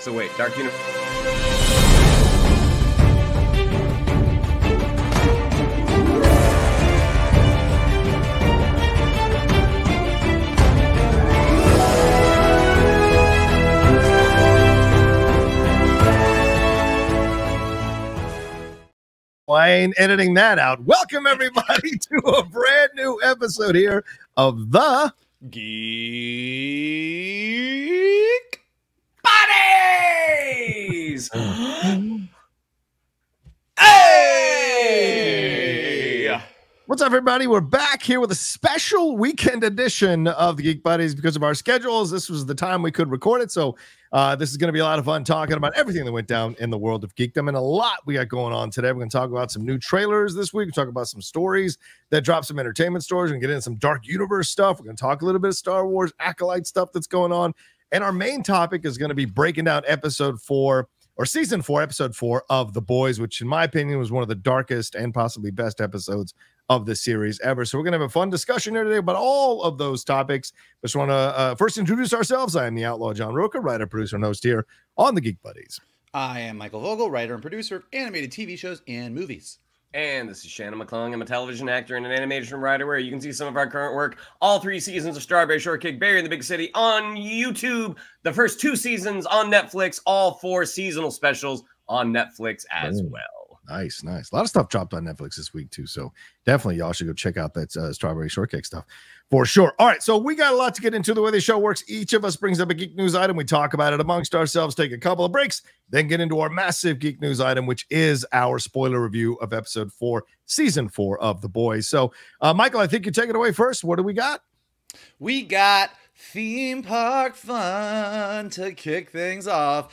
So wait, Dark Universe. Wayne editing that out. Welcome everybody to a brand new episode here of the Geek Buddies! Hey! What's up, everybody? We're back here with a special weekend edition of the Geek Buddies. Because of our schedules, this was the time we could record it. So this is going to be a lot of fun talking about everything that went down in the world of geekdom. And a lot we got going on today. We're going to talk about some new trailers this week. We'll talk about some stories that drop, some entertainment stories. We're going to get into some Dark Universe stuff. We're going to talk a little bit of Star Wars, Acolyte stuff that's going on. And our main topic is going to be breaking down season 4, episode 4 of The Boys, which in my opinion was one of the darkest and possibly best episodes of the series ever. So we're going to have a fun discussion here today about all of those topics. Just want to first introduce ourselves. I am the Outlaw John Rocha, writer, producer, and host here on The Geek Buddies. I am Michael Vogel, writer and producer of animated TV shows and movies. And this is Shannon McClung. I'm a television actor and an animation writer where you can see some of our current work. All 3 seasons of Strawberry Shortcake, Barry in the Big City on YouTube. The first 2 seasons on Netflix. All 4 seasonal specials on Netflix as well. Nice, nice. A lot of stuff dropped on Netflix this week too. So definitely y'all should go check out that Strawberry Shortcake stuff for sure. All right, so we got a lot to get into. The way the show works, each of us brings up a geek news item. We talk about it amongst ourselves, take a couple of breaks, then get into our massive geek news item, which is our spoiler review of episode 4, season 4 of The Boys. So, Michael, I think you take it away first. What do we got? We got theme park fun to kick things off.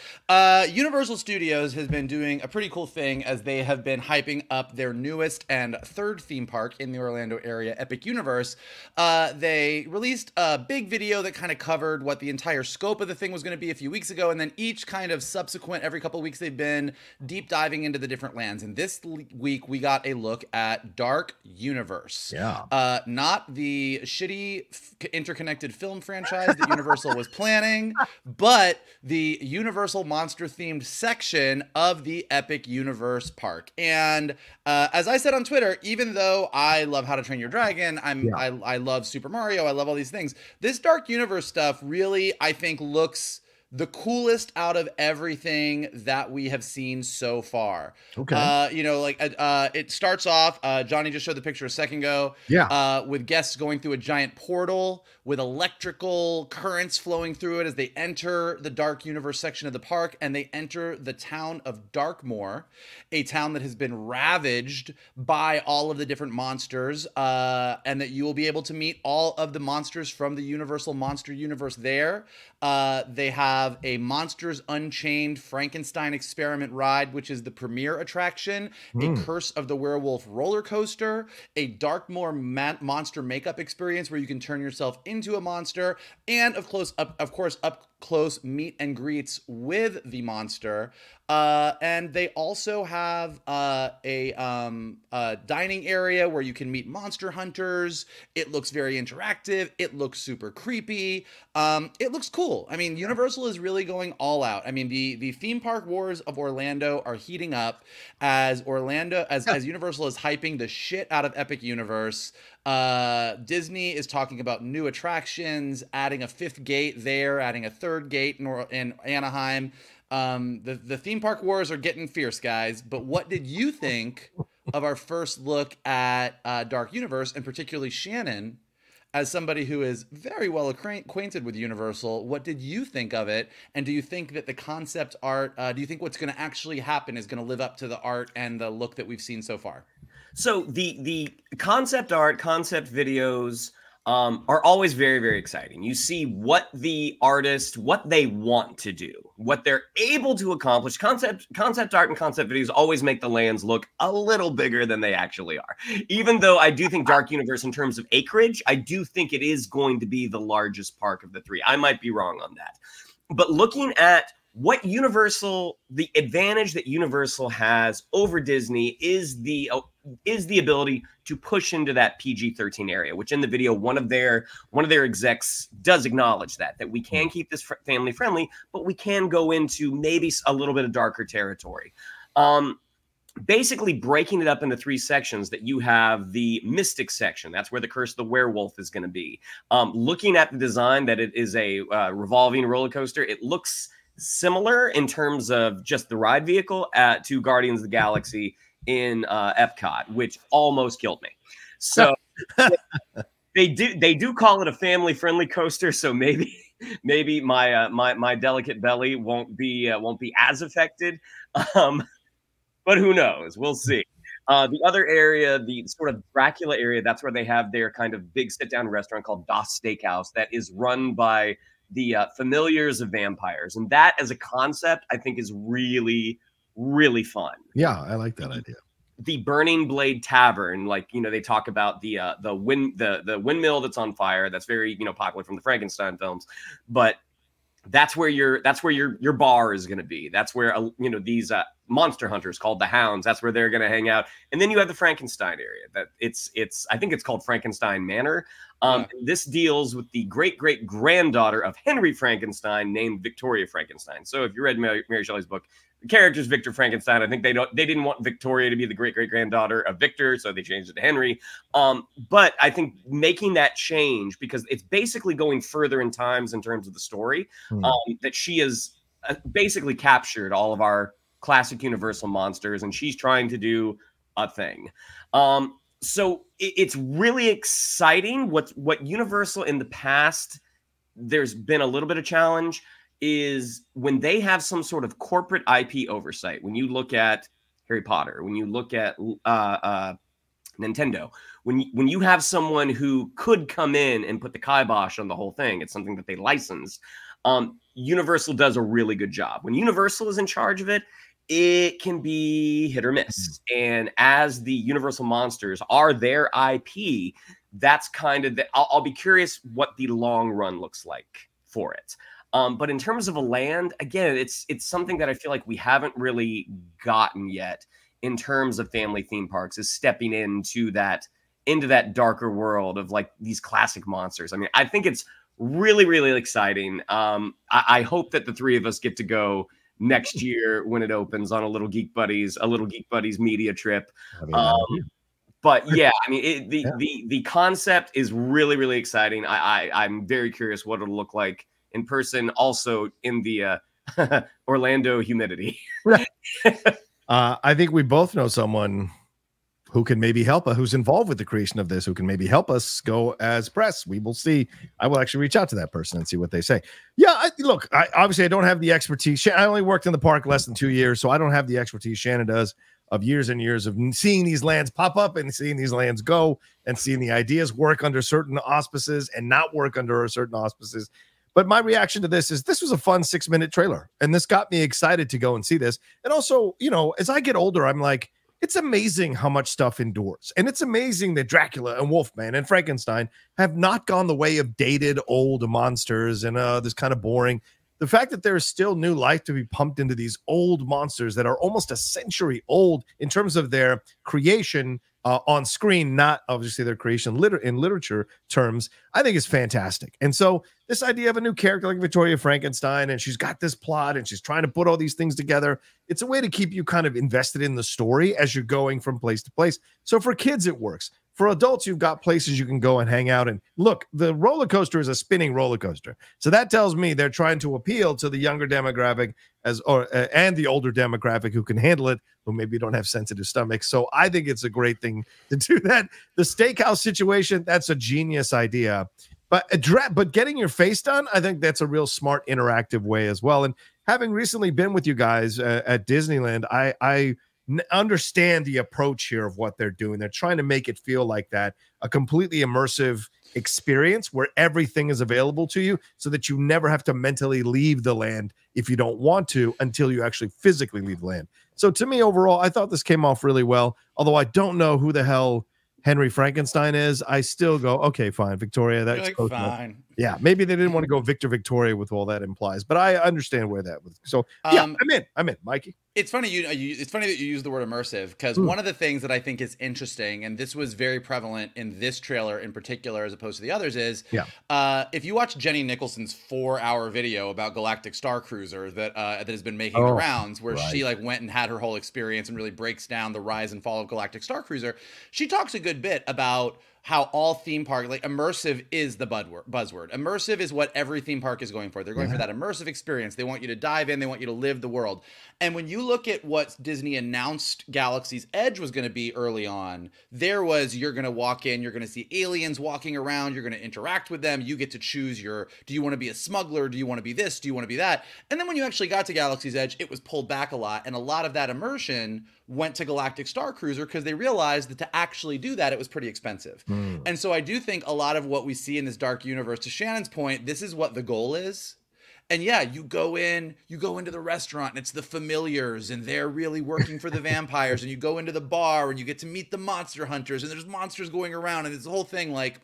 Universal Studios has been doing a pretty cool thing as they have been hyping up their newest and 3rd theme park in the Orlando area, Epic Universe. They released a big video that kind of covered what the entire scope of the thing was going to be a few weeks ago, and then each kind of subsequent, every couple of weeks, they've been deep diving into the different lands. And this week, we got a look at Dark Universe. Yeah. Not the shitty interconnected film franchise that Universal was planning, but the Universal monster-themed section of the Epic Universe Park. And as I said on Twitter, even though I love How to Train Your Dragon, I love Super Mario, I love all these things, this Dark Universe stuff really, I think, looks the coolest out of everything that we have seen so far. Okay. You know, like it starts off, Johnny just showed the picture a second ago. Yeah. With guests going through a giant portal with electrical currents flowing through it as they enter the Dark Universe section of the park, and they enter the town of Darkmoor, a town that has been ravaged by all of the different monsters, and that you will be able to meet all of the monsters from the Universal Monster Universe there. They have a Monsters Unchained Frankenstein experiment ride, which is the premier attraction, a Curse of the Werewolf roller coaster, a Darkmoor monster makeup experience where you can turn yourself into a monster, and of course up close meet and greets with the monster. And they also have a dining area where you can meet monster hunters. It looks very interactive. It looks super creepy. It looks cool. I mean, Universal is really going all out. I mean, the theme park wars of Orlando are heating up as Universal is hyping the shit out of Epic Universe. Disney is talking about new attractions, adding a 5th gate there, adding a 3rd gate in Anaheim. The theme park wars are getting fierce, guys. But what did you think of our first look at Dark Universe, and particularly Shannon, as somebody who is very well acquainted with Universal? What did you think of it? And do you think that the concept art, do you think what's going to actually happen is going to live up to the art and the look that we've seen so far? So the concept art, concept videos are always very, very exciting. You see what the artist, what they want to do, what they're able to accomplish. Concept art and concept videos always make the lands look a little bigger than they actually are. Even though I do think Dark Universe, in terms of acreage, I do think it is going to be the largest park of the 3. I might be wrong on that. But looking at what Universal, the advantage that Universal has over Disney is the is the ability to push into that PG-13 area, which in the video, one of their execs does acknowledge that we can keep this family friendly, but we can go into maybe a little bit of darker territory. Basically breaking it up into three sections, that you have the mystic section. That's where the Curse of the Werewolf is going to be. Looking at the design, that it is a revolving roller coaster. It looks similar in terms of just the ride vehicle to Guardians of the Galaxy in Epcot, which almost killed me. So they do call it a family-friendly coaster, so maybe my delicate belly won't be as affected. But who knows? We'll see. The other area, the sort of Dracula area, that's where they have their kind of big sit-down restaurant called Das Steakhouse that is run by the familiars of vampires. And that as a concept, I think, is really, really fun. Yeah, I like that idea. The Burning Blade Tavern, like, you know, they talk about the windmill that's on fire. That's very, you know, popular from the Frankenstein films. But that's where your bar is going to be. That's where, you know, these monster hunters called the Hounds, that's where they're going to hang out. And then you have the Frankenstein area that I think it's called Frankenstein Manor. This deals with the great granddaughter of Henry Frankenstein named Victoria Frankenstein. So if you read Mary Shelley's book, the character's Victor Frankenstein. I think they didn't want Victoria to be the great granddaughter of Victor, so they changed it to Henry. But I think making that change, because it's basically going further in times in terms of the story, that she has basically captured all of our classic Universal monsters, and she's trying to do a thing. So it's really exciting. What Universal in the past, there's been a little bit of challenge, is when they have some sort of corporate IP oversight. When you look at Harry Potter, when you look at Nintendo, when you have someone who could come in and put the kibosh on the whole thing, it's something that they license. Universal does a really good job. When Universal is in charge of it, it can be hit or miss. And as the Universal monsters are their IP, that's kind of the, I'll be curious what the long run looks like for it. But in terms of a land, again, it's something that I feel like we haven't really gotten yet in terms of family theme parks, is stepping into that darker world of like these classic monsters. I mean, I think it's really, really exciting. I hope that the three of us get to go next year when it opens on a little Geek Buddies media trip. I mean, but yeah, I mean, the concept is really, really exciting. I'm very curious what it'll look like in person, also in the Orlando humidity. I think we both know someone who can maybe help us, who's involved with the creation of this, who can maybe help us go as press. We will see. I will actually reach out to that person and see what they say. Yeah, I don't have the expertise. I only worked in the park less than 2 years, so I don't have the expertise Shannon does of years and years of seeing these lands pop up and seeing these lands go and seeing the ideas work under certain auspices and not work under certain auspices. But my reaction to this is this was a fun 6-minute trailer, and this got me excited to go and see this. And also, you know, as I get older, I'm like, it's amazing how much stuff endures. And it's amazing that Dracula and Wolfman and Frankenstein have not gone the way of dated old monsters and this kind of boring. The fact that there is still new life to be pumped into these old monsters that are almost a century old in terms of their creation on screen, not obviously their creation in literature terms, I think is fantastic. And so this idea of a new character like Victoria Frankenstein, and she's got this plot and she's trying to put all these things together. It's a way to keep you kind of invested in the story as you're going from place to place. So for kids, it works. For adults, you've got places you can go and hang out. And look, the roller coaster is a spinning roller coaster. So that tells me they're trying to appeal to the younger demographic and the older demographic who can handle it, who maybe don't have sensitive stomachs. So I think it's a great thing to do that. The steakhouse situation, that's a genius idea. But getting your face done, I think that's a real smart, interactive way as well. And having recently been with you guys at Disneyland, I understand the approach here of what they're doing. They're trying to make it feel like that, a completely immersive experience where everything is available to you so that you never have to mentally leave the land if you don't want to until you actually physically leave the land. So to me, overall, I thought this came off really well, although I don't know who the hell Henry Frankenstein is. I still go, okay, fine, Victoria, that's like, fine. Yeah, maybe they didn't want to go Victoria with all that implies, but I understand where that was. So yeah, I'm in, Mikey. It's funny it's funny that you use the word immersive, because one of the things that I think is interesting, and this was very prevalent in this trailer in particular as opposed to the others, is if you watch Jenny Nicholson's 4-hour video about Galactic Star Cruiser that that has been making the rounds, where she like went and had her whole experience and really breaks down the rise and fall of Galactic Star Cruiser, she talks a good bit about how all theme park, like immersive is the buzzword. Immersive is what every theme park is going for. They're going for that immersive experience. They want you to dive in. They want you to live the world. And when you look at what Disney announced Galaxy's Edge was going to be early on, there was, you're going to walk in, you're going to see aliens walking around, you're going to interact with them. You get to choose your, do you want to be a smuggler? Do you want to be this? Do you want to be that? And then when you actually got to Galaxy's Edge, it was pulled back a lot. And a lot of that immersion went to Galactic Star Cruiser because they realized that to actually do that, it was pretty expensive. And so I do think a lot of what we see in this Dark Universe, to Shannon's point, this is what the goal is. And yeah, you go into the restaurant and it's the familiars and they're really working for the vampires, and you go into the bar and you get to meet the monster hunters and there's monsters going around and it's the whole thing. Like,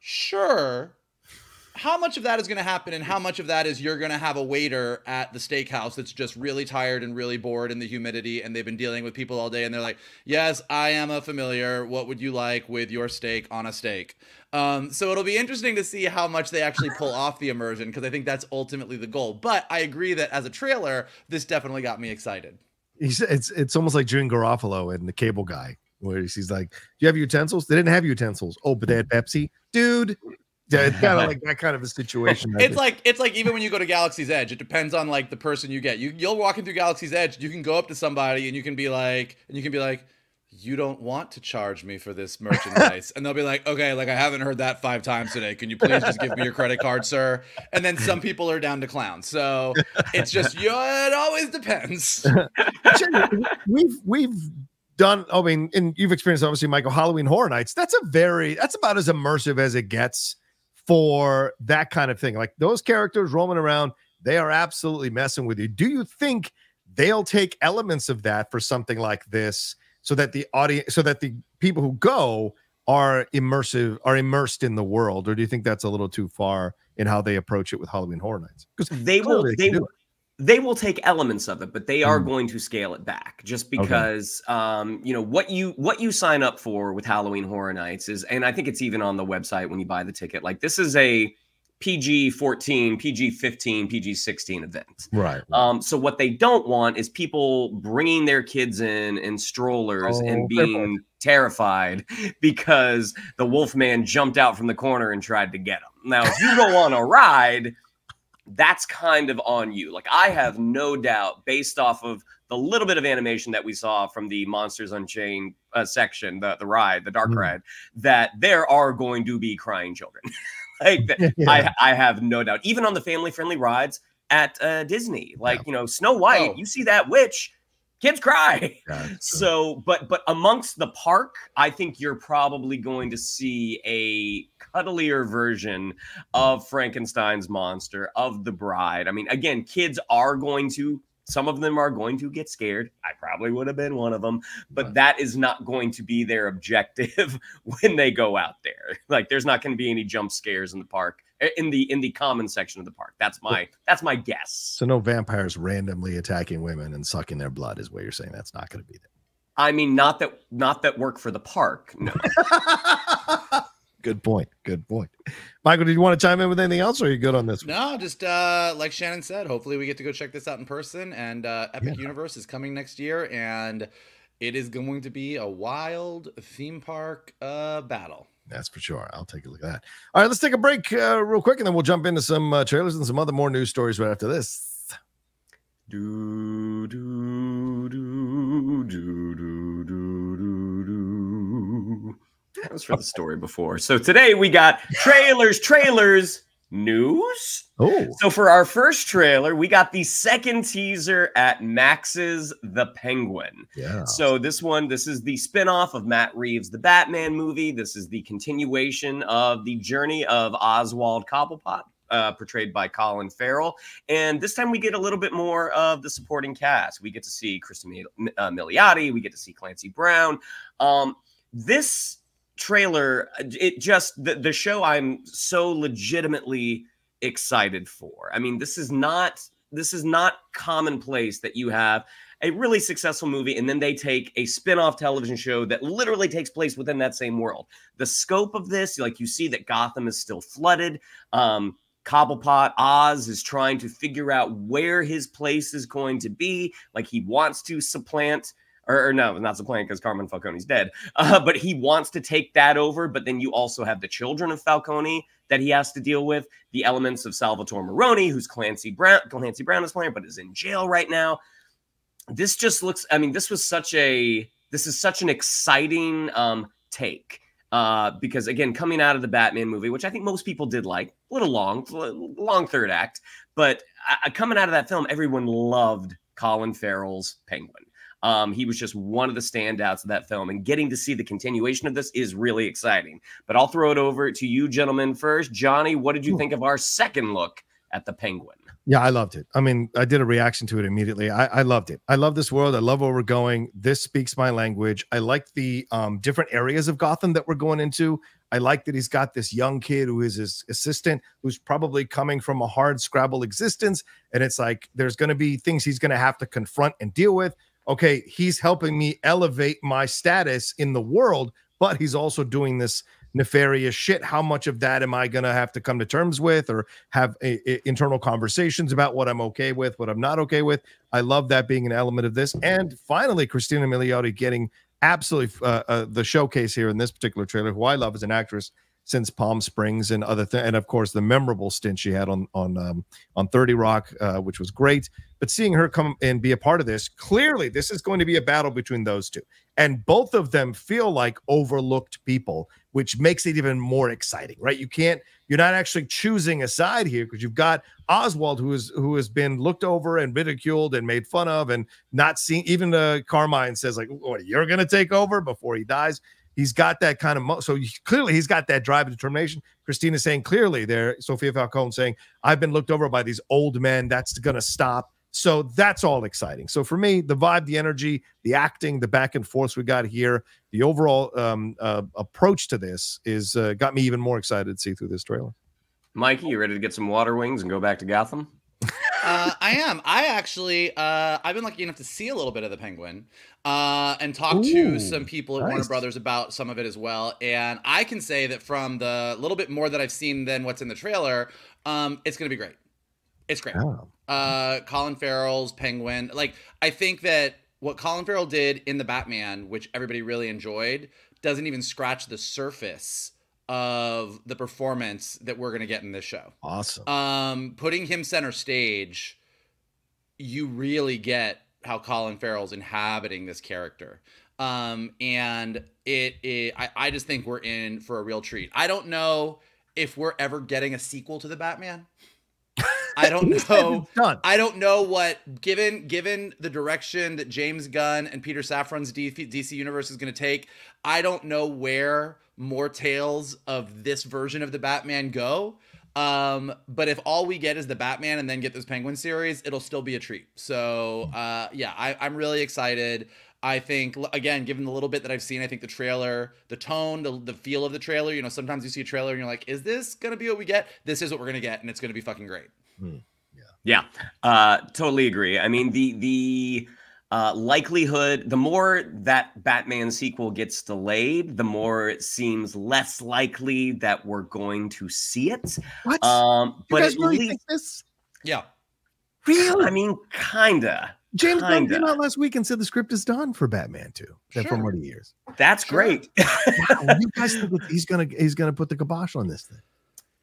sure, how much of that is going to happen, and how much of that is you're going to have a waiter at the steakhouse that's just really tired and really bored in the humidity, and they've been dealing with people all day, and they're like, yes, I am a familiar. What would you like with your steak on a steak? So it'll be interesting to see how much they actually pull off the immersion, because I think that's ultimately the goal. But I agree that as a trailer, this definitely got me excited. It's almost like June Garofalo and The Cable Guy, where he's like, do you have utensils? They didn't have utensils. Oh, but they had Pepsi. Dude. Yeah, it's kind of like that kind of a situation. It's like even when you go to Galaxy's Edge, it depends on like the person you get. You'll walking through Galaxy's Edge, you can go up to somebody and you can be like, you don't want to charge me for this merchandise, and they'll be like, okay, like I haven't heard that 5 times today. Can you please just give me your credit card, sir? And then some people are down to clown. So it's just it always depends. We've done. I mean, and you've experienced obviously, Michael, Halloween Horror Nights. That's about as immersive as it gets. For that kind of thing, like those characters roaming around, they are absolutely messing with you. Do you think they'll take elements of that for something like this, so that the audience, so that the people who go are immersed in the world? Or do you think that's a little too far in how they approach it with Halloween Horror Nights? Because they will take elements of it, but they are going to scale it back, just because you know, what you sign up for with Halloween Horror Nights is, and I think it's even on the website when you buy the ticket, like this is a PG-14, PG-15, PG-16 event. Right. So what they don't want is people bringing their kids in strollers and being terrified because the Wolfman jumped out from the corner and tried to get them. Now, if you go on a ride, that's kind of on you. Like, I have no doubt, based off of the little bit of animation that we saw from the Monsters Unchained section, the dark ride, that there are going to be crying children. Like, I have no doubt. Even on the family-friendly rides at Disney, like, you know, Snow White, you see that witch, kids cry. So, but amongst the park, I think you're probably going to see a cuddlier version of Frankenstein's monster, of the bride. I mean, again, kids are going to, some of them are going to get scared. I probably would have been one of them, but that is not going to be their objective when they go out there. Like, there's not going to be any jump scares in the park, in the common section of the park. That's my guess. So no vampires randomly attacking women and sucking their blood is what you're saying. That's not going to be there. I mean, not that work for the park. No. Good point. Good point. Michael, did you want to chime in with anything else, or are you good on this one? No, just like Shannon said, hopefully we get to go check this out in person. And Epic Universe is coming next year, and it is going to be a wild theme park battle. That's for sure. I'll take a look at that. All right, let's take a break real quick, and then we'll jump into some trailers and some other more news stories right after this. That was for the story before. So today we got trailers, news. Oh. So for our first trailer, we got the second teaser at Max's The Penguin. Yeah. So this is the spinoff of Matt Reeves' The Batman movie. This is the continuation of the journey of Oswald Cobblepot, portrayed by Colin Farrell. And this time we get a little bit more of the supporting cast. We get to see Kristen Milioti. We get to see Clancy Brown. This trailer, it just, the show I'm so legitimately excited for. I mean, this is not commonplace that you have a really successful movie and then they take a spin-off television show that literally takes place within that same world. The scope of this, like, you see that Gotham is still flooded. Cobblepot Oz is trying to figure out where his place is going to be. Like, he wants to supplant, or no, not supplant, because Carmen Falcone's dead. But he wants to take that over. But then you also have the children of Falcone that he has to deal with. The elements of Salvatore Maroni, who's Clancy Brown is playing, but is in jail right now. This just looks, I mean, this is such an exciting take. Because, again, coming out of the Batman movie, which I think most people did like, a little long third act. But coming out of that film, everyone loved Colin Farrell's Penguin. He was just one of the standouts of that film. And getting to see the continuation of this is really exciting. But I'll throw it over to you gentlemen first. Johnny, what did you think of our second look at the Penguin? Yeah, I loved it. I mean, I did a reaction to it immediately. I loved it. I love this world. I love where we're going. This speaks my language. I like the different areas of Gotham that we're going into. I like that he's got this young kid who is his assistant, who's probably coming from a hard scrabble existence. And it's like, there's going to be things he's going to have to confront and deal with. Okay, he's helping me elevate my status in the world, but he's also doing this nefarious shit. How much of that am I going to have to come to terms with, or have internal conversations about what I'm okay with, what I'm not okay with? I love that being an element of this. And finally, Christina Milioti getting absolutely the showcase here in this particular trailer, who I love as an actress since Palm Springs and other things. And of course, the memorable stint she had on 30 Rock, which was great. But seeing her come and be a part of this, clearly this is going to be a battle between those two. And both of them feel like overlooked people, which makes it even more exciting, right? You're not actually choosing a side here, because you've got Oswald, who has been looked over and ridiculed and made fun of and not seen. Even Carmine says, like, what, you're going to take over before he dies? He's got that kind of, so clearly he's got that drive and determination. Christina's saying clearly there, Sofia Falcone saying, I've been looked over by these old men. That's going to stop. So that's all exciting. So for me, the vibe, the energy, the acting, the back and forth we got here, the overall approach to this is got me even more excited to see through this trailer. Mikey, you ready to get some water wings and go back to Gotham? I am. I actually, I've been lucky enough to see a little bit of the Penguin and talk to some people at Warner Brothers about some of it as well. And I can say that from the little bit more that I've seen than what's in the trailer, it's going to be great. It's great. Oh. Colin Farrell's Penguin. Like, I think that what Colin Farrell did in The Batman, which everybody really enjoyed, doesn't even scratch the surface of the performance that we're going to get in this show. Awesome. Putting him center stage, you really get how Colin Farrell's inhabiting this character. And I just think we're in for a real treat. I don't know if we're ever getting a sequel to The Batman. I don't know. I don't know what, given the direction that James Gunn and Peter Safran's DC Universe is going to take, I don't know where more tales of this version of the Batman go. But if all we get is the Batman and then get this Penguin series, it'll still be a treat. So yeah, I'm really excited. I think, again, given the little bit that I've seen, I think the trailer, the tone, the feel of the trailer, you know, sometimes you see a trailer and you're like, is this going to be what we get? This is what we're going to get, and it's going to be fucking great. Hmm. Yeah. Yeah. Totally agree. I mean, the likelihood, the more that Batman sequel gets delayed, the more it seems less likely that we're going to see it. What? But you guys really think this? Yeah. Really? I mean, kinda. James Gunn came out last week and said the script is done for Batman 2. Sure. For more years. That's great. Wow, you guys think he's gonna put the kibosh on this thing?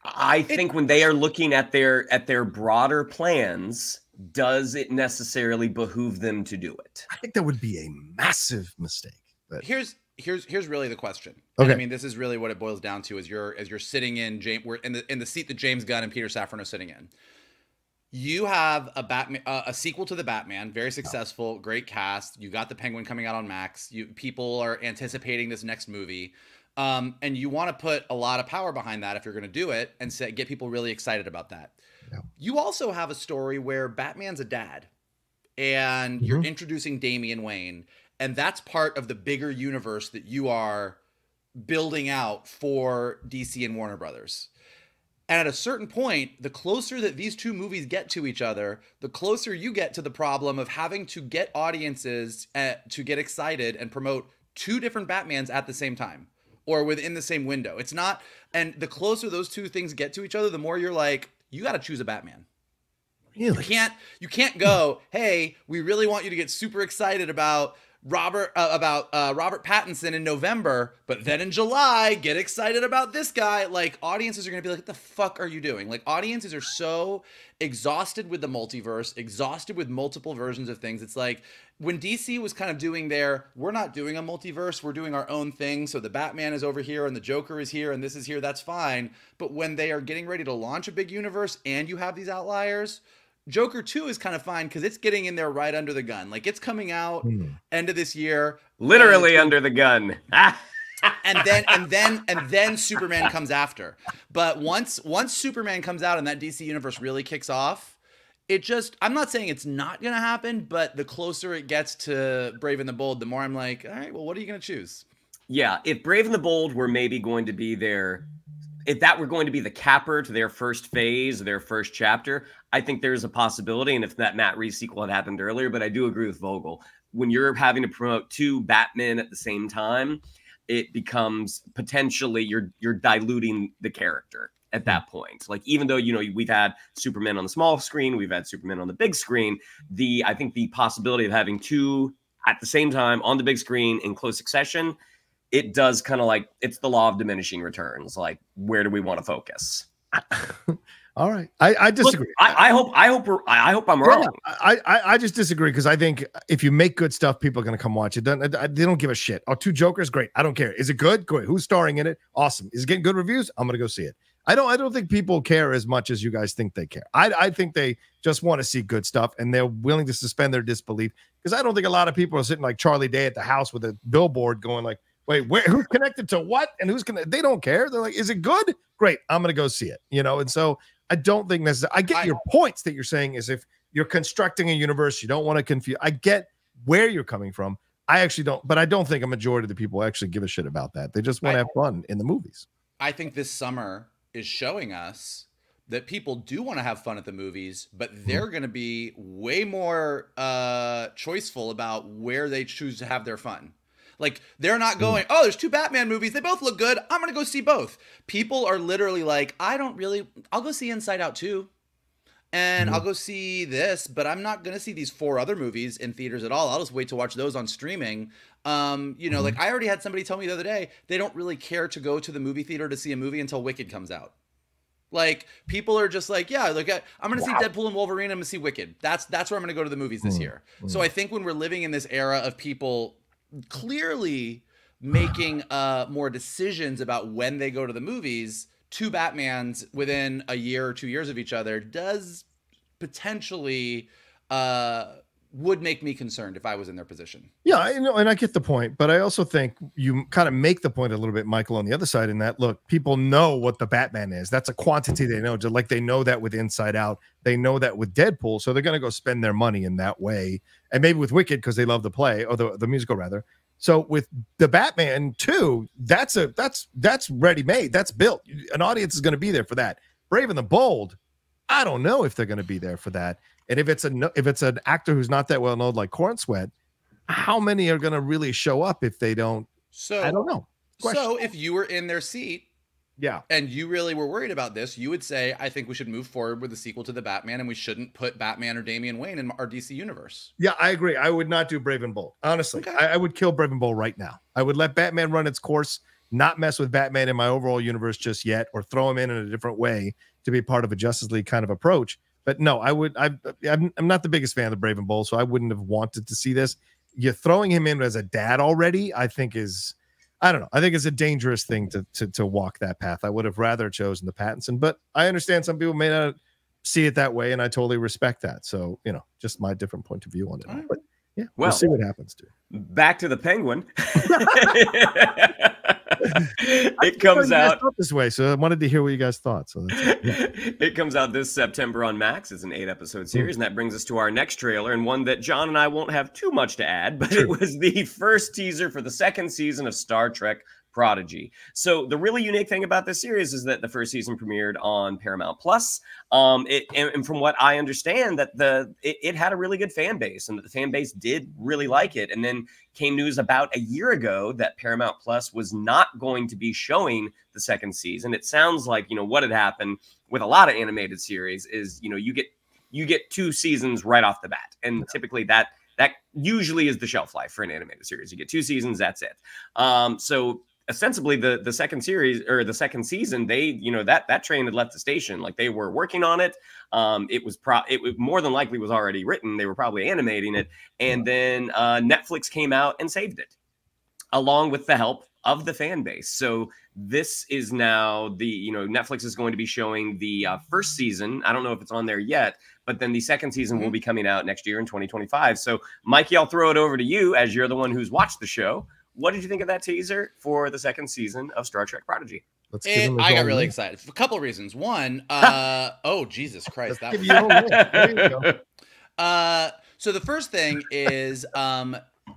I think when they are looking at their broader plans, does it necessarily behoove them to do it? I think that would be a massive mistake. But here's really the question. Okay. And I mean, this is really what it boils down to: is you're sitting in the seat that James Gunn and Peter Safran are sitting in. You have a Batman, a sequel to the Batman, very successful, great cast. You got the Penguin coming out on Max. People are anticipating this next movie. And you want to put a lot of power behind that if you're going to do it and get people really excited about that. Yeah. You also have a story where Batman's a dad and you're introducing Damian Wayne, and that's part of the bigger universe that you are building out for DC and Warner Brothers. And at a certain point, the closer that these two movies get to each other, the closer you get to the problem of having to get audiences to get excited and promote two different Batmans at the same time or within the same window. It's not, and the closer those two things get to each other, the more you're like, you got to choose a Batman. Really? You can't go, hey, we really want you to get super excited about Robert Pattinson in November, but then in July, get excited about this guy. Like, audiences are going to be like, what the fuck are you doing? Like, audiences are so exhausted with the multiverse, exhausted with multiple versions of things. It's like when DC was kind of doing their, we're not doing a multiverse, we're doing our own thing. So the Batman is over here and the Joker is here and this is here. That's fine. But when they are getting ready to launch a big universe and you have these outliers, Joker 2 is kind of fine because it's getting in there right under the gun. Like, it's coming out end of this year. Literally under the gun. and then Superman comes after. But once Superman comes out and that DC universe really kicks off, it just, I'm not saying it's not going to happen, but the closer it gets to Brave and the Bold, the more I'm like, all right, well, what are you going to choose? Yeah, if Brave and the Bold were maybe going to be their... If that were going to be the capper to their first phase, their first chapter, I think there's a possibility. And if that Matt Reeves sequel had happened earlier, but I do agree with Vogel. When you're having to promote two Batman at the same time, it becomes potentially you're diluting the character at that point. Like, even though, you know, we've had Superman on the small screen, we've had Superman on the big screen, I think the possibility of having two at the same time on the big screen in close succession, it does kind of like, it's the law of diminishing returns. Like, where do we want to focus? All right, I disagree. Look, I hope I'm wrong. I just disagree because I think if you make good stuff, people are going to come watch it. They don't give a shit. Oh, two Jokers, great. I don't care. Is it good? Great. Who's starring in it? Awesome. Is it getting good reviews? I'm going to go see it. I don't think people care as much as you guys think they care. I think they just want to see good stuff, and they're willing to suspend their disbelief because I don't think a lot of people are sitting like Charlie Day at the house with a billboard going like, wait, who's connected to what? And who's connected? They don't care. They're like, is it good? Great. I'm going to go see it. You know? And so I don't think necessarily, I get your points that you're saying is if you're constructing a universe, you don't want to confuse. I get where you're coming from. I actually don't, but I don't think a majority of the people actually give a shit about that. They just want to have fun in the movies. I think this summer is showing us that people do want to have fun at the movies, but they're going to be way more choiceful about where they choose to have their fun. Like, they're not going, oh, there's two Batman movies. They both look good. I'm going to go see both. People are literally like, I'll go see Inside Out 2. And I'll go see this, but I'm not going to see these four other movies in theaters at all. I'll just wait to watch those on streaming. You know, like, I already had somebody tell me the other day, they don't really care to go to the movie theater to see a movie until Wicked comes out. Like, people are just like, yeah, look, I'm going to see Deadpool and Wolverine. I'm going to see Wicked. That's where I'm going to go to the movies this year. So I think when we're living in this era of people clearly making more decisions about when they go to the movies, two Batmans within a year or 2 years of each other does potentially would make me concerned if I was in their position. Yeah, I know, and I get the point, but I also think you kind of make the point a little bit, Michael, on the other side in that, look, people know what the Batman is. That's a quantity they know, just like they know that with Inside Out. They know that with Deadpool, so they're going to go spend their money in that way. And maybe with Wicked because they love the play, or the musical, rather. So with the Batman 2, that's ready-made. That's built. An audience is going to be there for that. Brave and the Bold, I don't know if they're going to be there for that. And if it's an actor who's not that well known like Corn Sweat, how many are going to really show up if they don't? So I don't know. Question. So if you were in their seat, yeah, and you really were worried about this, you would say, I think we should move forward with the sequel to the Batman, and we shouldn't put Batman or Damian Wayne in our DC universe. Yeah, I agree. I would not do Brave and Bold. Honestly, okay. I would kill Brave and Bold right now. I would let Batman run its course, not mess with Batman in my overall universe just yet, or throw him in a different way to be part of a Justice League kind of approach. But no, I'm not the biggest fan of the Brave and Bold, so I wouldn't have wanted to see this. You're throwing him in as a dad already, I think is, I don't know. I think it's a dangerous thing to walk that path. I would have rather chosen the Pattinson, but I understand some people may not see it that way, and I totally respect that. So, you know, just my different point of view on it. Right. But yeah, we'll see what happens to it. Back to the Penguin. It comes out this way, so I wanted to hear what you guys thought. So it comes out this September on Max. It's an 8-episode series, and that brings us to our next trailer, and one that John and I won't have too much to add, but it was the first teaser for the second season of Star Trek Prodigy. So the really unique thing about this series is that the first season premiered on Paramount Plus. And from what I understand, that it had a really good fan base, and that the fan base did really like it. And then came news about a year ago that Paramount Plus was not going to be showing the second season. It sounds like, you know, what had happened with a lot of animated series is, you know, you get two seasons right off the bat. And typically that usually is the shelf life for an animated series. You get two seasons, that's it. So ostensibly the second series, or the second season, they, you know, that train had left the station. Like, they were working on it. It more than likely was already written. They were probably animating it. And then Netflix came out and saved it, along with the help of the fan base. So this is now the, you know, Netflix is going to be showing the first season. I don't know if it's on there yet, but then the second season will be coming out next year in 2025. So, Mikey, I'll throw it over to you, as you're the one who's watched the show. What did you think of that teaser for the second season of Star Trek Prodigy? I got really excited for a couple of reasons. One, oh, Jesus Christ. That was... there you go. So the first thing is...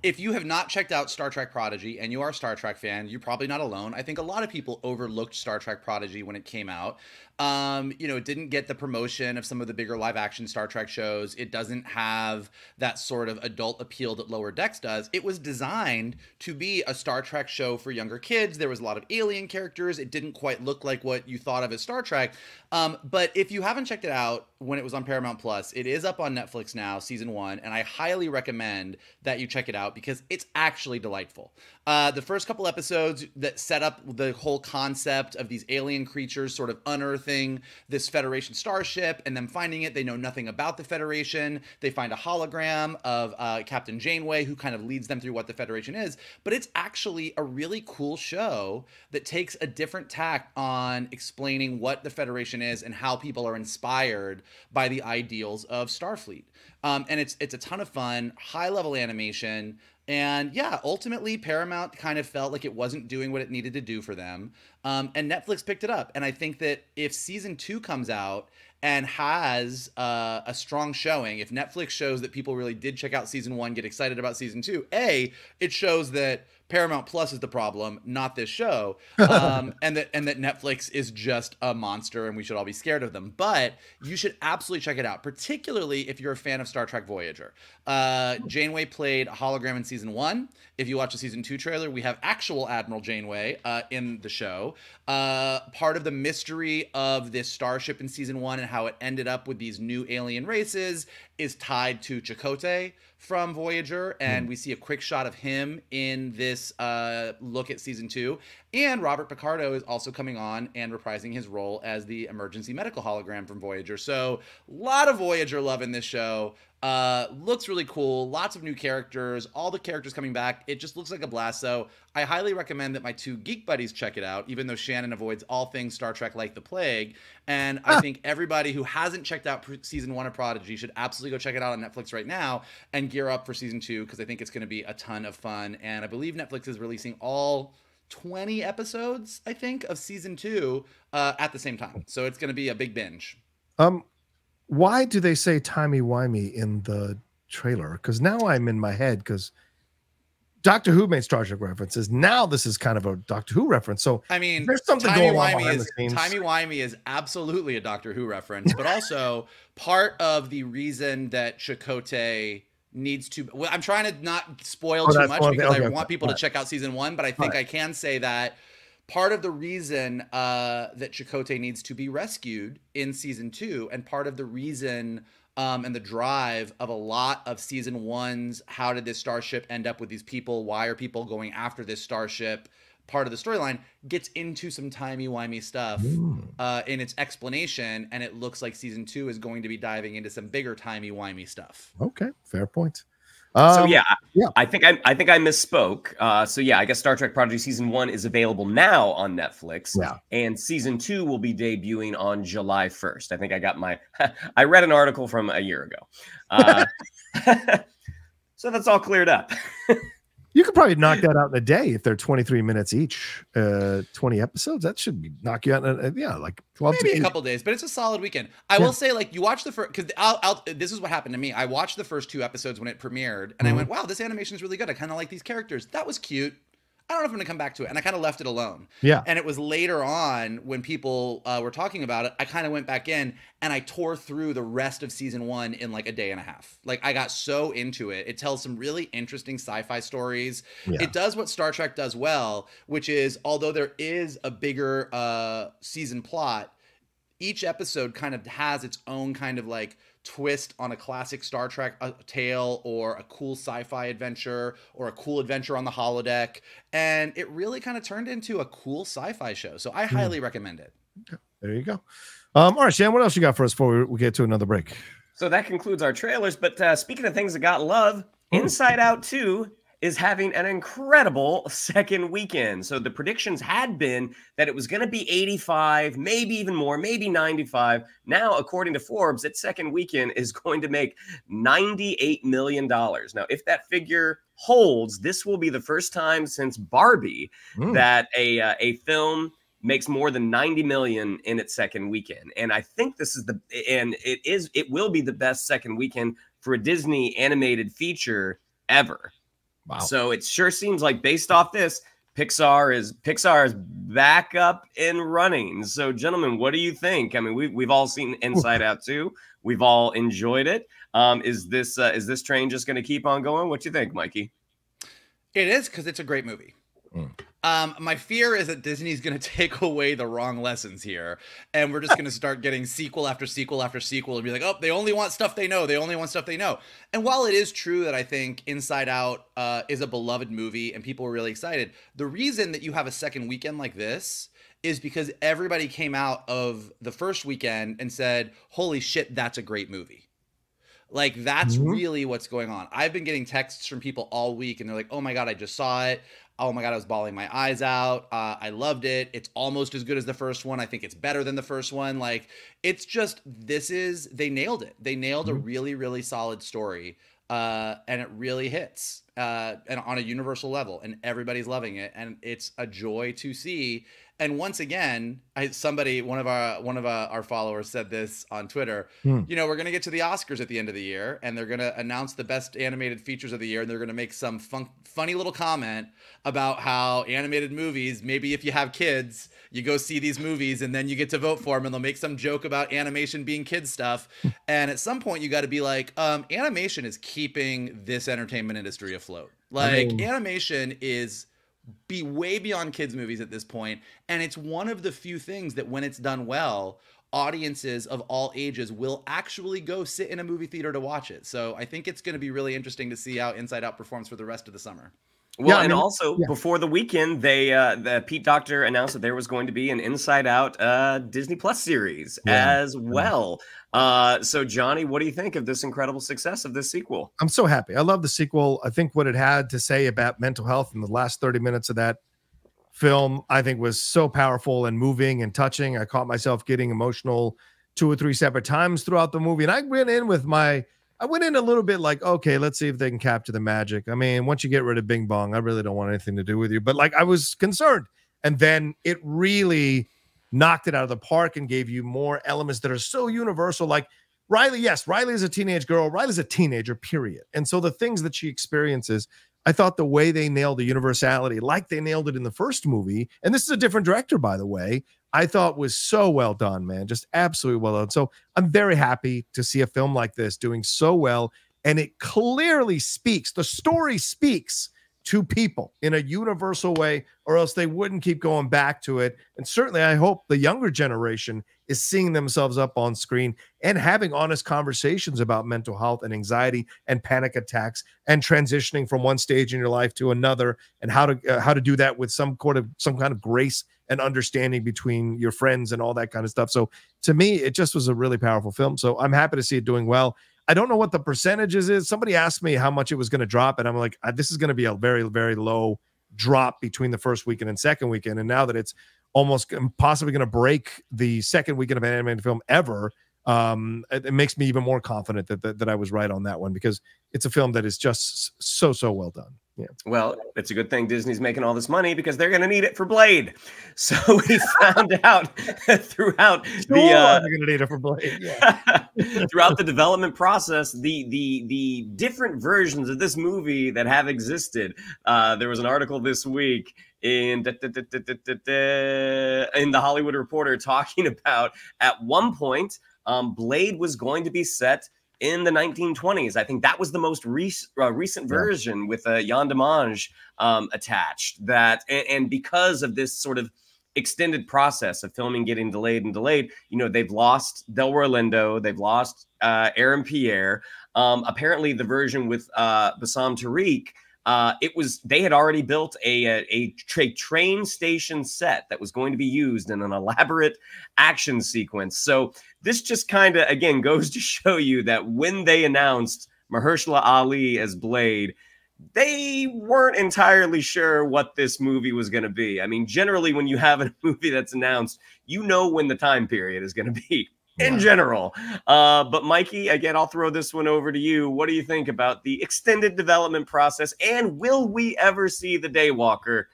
if you have not checked out Star Trek Prodigy and you are a Star Trek fan, you're probably not alone. I think a lot of people overlooked Star Trek Prodigy when it came out. You know, it didn't get the promotion of some of the bigger live action Star Trek shows. It doesn't have that sort of adult appeal that Lower Decks does. It was designed to be a Star Trek show for younger kids. There was a lot of alien characters. It didn't quite look like what you thought of as Star Trek. But if you haven't checked it out when it was on Paramount Plus, it is up on Netflix now, season 1. And I highly recommend that you check it out, because it's actually delightful. The first couple episodes that set up the whole concept of these alien creatures sort of unearthing this Federation starship and them finding it. They know nothing about the Federation. They find a hologram of Captain Janeway, who kind of leads them through what the Federation is. But it's actually a really cool show that takes a different tack on explaining what the Federation is and how people are inspired by the ideals of Starfleet. And it's a ton of fun, high-level animation. And yeah, ultimately Paramount kind of felt like it wasn't doing what it needed to do for them. And Netflix picked it up. And I think that if season 2 comes out and has a strong showing, if Netflix shows that people really did check out season 1, get excited about season 2, it shows that Paramount Plus is the problem, not this show, and that Netflix is just a monster and we should all be scared of them. But you should absolutely check it out, particularly if you're a fan of Star Trek Voyager. Janeway played a hologram in season 1. If you watch the season 2 trailer, we have actual Admiral Janeway in the show. Part of the mystery of this starship in season 1 and how it ended up with these new alien races is tied to Chakotay from Voyager, and we see a quick shot of him in this look at season 2. And Robert Picardo is also coming on and reprising his role as the emergency medical hologram from Voyager. So a lot of Voyager love in this show. Looks really cool. Lots of new characters, all the characters coming back. It just looks like a blast. So I highly recommend that my two geek buddies check it out, even though Shannon avoids all things Star Trek like the plague. And I think everybody who hasn't checked out season 1 of Prodigy should absolutely go check it out on Netflix right now and gear up for season 2, because I think it's going to be a ton of fun. And I believe Netflix is releasing all 20 episodes, I think, of season 2 at the same time. So it's going to be a big binge. Why do they say timey-wimey in the trailer? Because now I'm in my head, because Doctor Who made Star Trek references. Now this is kind of a Doctor Who reference. So I mean, there's something going on behind the scenes. Timey-wimey is absolutely a Doctor Who reference, but also part of the reason that Chakotay needs to... Well, I'm trying to not spoil too much, because I want people to check out season 1, but I think I can say that part of the reason that Chakotay needs to be rescued in season 2, and part of the reason and the drive of a lot of season 1's, how did this starship end up with these people? Why are people going after this starship? Part of the storyline gets into some timey-wimey stuff in its explanation, and it looks like season 2 is going to be diving into some bigger timey-wimey stuff. Okay, fair point. So yeah, I think I misspoke. So yeah, I guess Star Trek Prodigy season 1 is available now on Netflix, and season 2 will be debuting on July 1st. I think I got my... I read an article from a year ago, so that's all cleared up. You could probably knock that out in a day if they're 23 minutes each, 20 episodes. That should be knock you out in a, like 12 maybe to a couple days, but it's a solid weekend. I will say, like, you watch the first, because this is what happened to me. I watched the first 2 episodes when it premiered, and I went, wow, this animation is really good. I kind of like these characters. That was cute. I don't know if I'm going to come back to it. And I kind of left it alone. Yeah. And it was later on when people were talking about it, I kind of went back in and I tore through the rest of season 1 in like a day and a half. Like I got so into it. It tells some really interesting sci-fi stories. Yeah. It does what Star Trek does well, which is although there is a bigger season plot, each episode kind of has its own kind of like twist on a classic Star Trek tale or a cool sci-fi adventure or a cool adventure on the holodeck. And it really kind of turned into a cool sci-fi show. So I highly recommend it. Okay. There you go. All right, Shan, what else you got for us before we get to another break? So that concludes our trailers. But speaking of things that got love, Inside Out 2 is having an incredible second weekend. So the predictions had been that it was going to be 85, maybe even more, maybe 95. Now, according to Forbes, its second weekend is going to make $98 million. Now, if that figure holds, this will be the first time since Barbie that a film makes more than 90 million in its second weekend. And I think this is the, and it will be the best second weekend for a Disney animated feature ever. Wow. So it sure seems like based off this, Pixar is back up and running. So, gentlemen, what do you think? I mean, we've all seen Inside Out 2. We've all enjoyed it. Is this train just going to keep on going? What do you think, Mikey? It is, because it's a great movie. My fear is that Disney's going to take away the wrong lessons here, and we're just going to start getting sequel after sequel after sequel and be like, oh, they only want stuff they know. They only want stuff they know. And while it is true that I think Inside Out is a beloved movie and people are really excited, the reason that you have a second weekend like this is because everybody came out of the first weekend and said, holy shit, that's a great movie. Like, that's really what's going on. I've been getting texts from people all week, and they're like, oh, my God, I just saw it. Oh, my God, I was bawling my eyes out. I loved it. It's almost as good as the first one. I think it's better than the first one. Like, it's just, they nailed it. They nailed a really, really solid story, and it really hits and on a universal level, and everybody's loving it, and it's a joy to see. And once again, one of our followers said this on Twitter. You know, we're going to get to the Oscars at the end of the year, and they're going to announce the best animated features of the year, and they're going to make some funny little comment about how animated movies, maybe if you have kids, you go see these movies, and then you get to vote for them, and they'll make some joke about animation being kids stuff. And at some point, you got to be like, animation is keeping this entertainment industry afloat. Like, animation is be way beyond kids movies at this point, and it's one of the few things that when it's done well, audiences of all ages will actually go sit in a movie theater to watch it. So I think it's going to be really interesting to see how Inside Out performs for the rest of the summer. Well, yeah, and also before the weekend, they Pete Docter announced that there was going to be an Inside Out Disney Plus series as well. So, Johnny, what do you think of this incredible success of this sequel? I'm so happy. I love the sequel. I think what it had to say about mental health in the last 30 minutes of that film, I think, was so powerful and moving and touching. I caught myself getting emotional 2 or 3 separate times throughout the movie, and I went in with my... I went in a little bit like, okay, let's see if they can capture the magic. I mean, once you get rid of Bing Bong, I really don't want anything to do with you. But like, I was concerned. And then it really knocked it out of the park and gave you more elements that are so universal. Like Riley, yes, Riley is a teenage girl. Riley's a teenager, period. And so the things that she experiences, I thought the way they nailed the universality, like they nailed it in the first movie, and this is a different director, by the way, I thought was so well done, man. Just absolutely well done. So I'm very happy to see a film like this doing so well. And it clearly speaks, the story speaks to people in a universal way, or else they wouldn't keep going back to it. And certainly I hope the younger generation is seeing themselves up on screen and having honest conversations about mental health and anxiety and panic attacks and transitioning from one stage in your life to another, and how to do that with some kind of grace and understanding between your friends and all that kind of stuff. So to me, it just was a really powerful film. So I'm happy to see it doing well. I don't know what the percentages is. Somebody asked me how much it was going to drop, and I'm like, this is going to be a very, very low drop between the first weekend and second weekend. And now that it's almost possibly going to break the second weekend of an animated film ever, it makes me even more confident that I was right on that one, because it's a film that is just so, so well done. Yeah. Well, it's a good thing Disney's making all this money because they're going to need it for Blade. So we found out throughout the they're going to need it for Blade. Yeah. Throughout the development process, the different versions of this movie that have existed. There was an article this week in the Hollywood Reporter talking about at one point Blade was going to be set in the 1920s. I think that was the most recent version, with a Jan Demange attached. That and because of this sort of extended process of filming getting delayed and delayed, you know, they've lost Delroy Lindo, they've lost Aaron Pierre. Apparently, the version with Bassam Tariq, they had already built a train station set that was going to be used in an elaborate action sequence. So this just kind of, again, goes to show you that when they announced Mahershala Ali as Blade, they weren't entirely sure what this movie was going to be. I mean, generally, when you have a movie that's announced, you know when the time period is going to be. In general. But Mikey, again, I'll throw this one over to you. What do you think about the extended development process? And will we ever see the Daywalker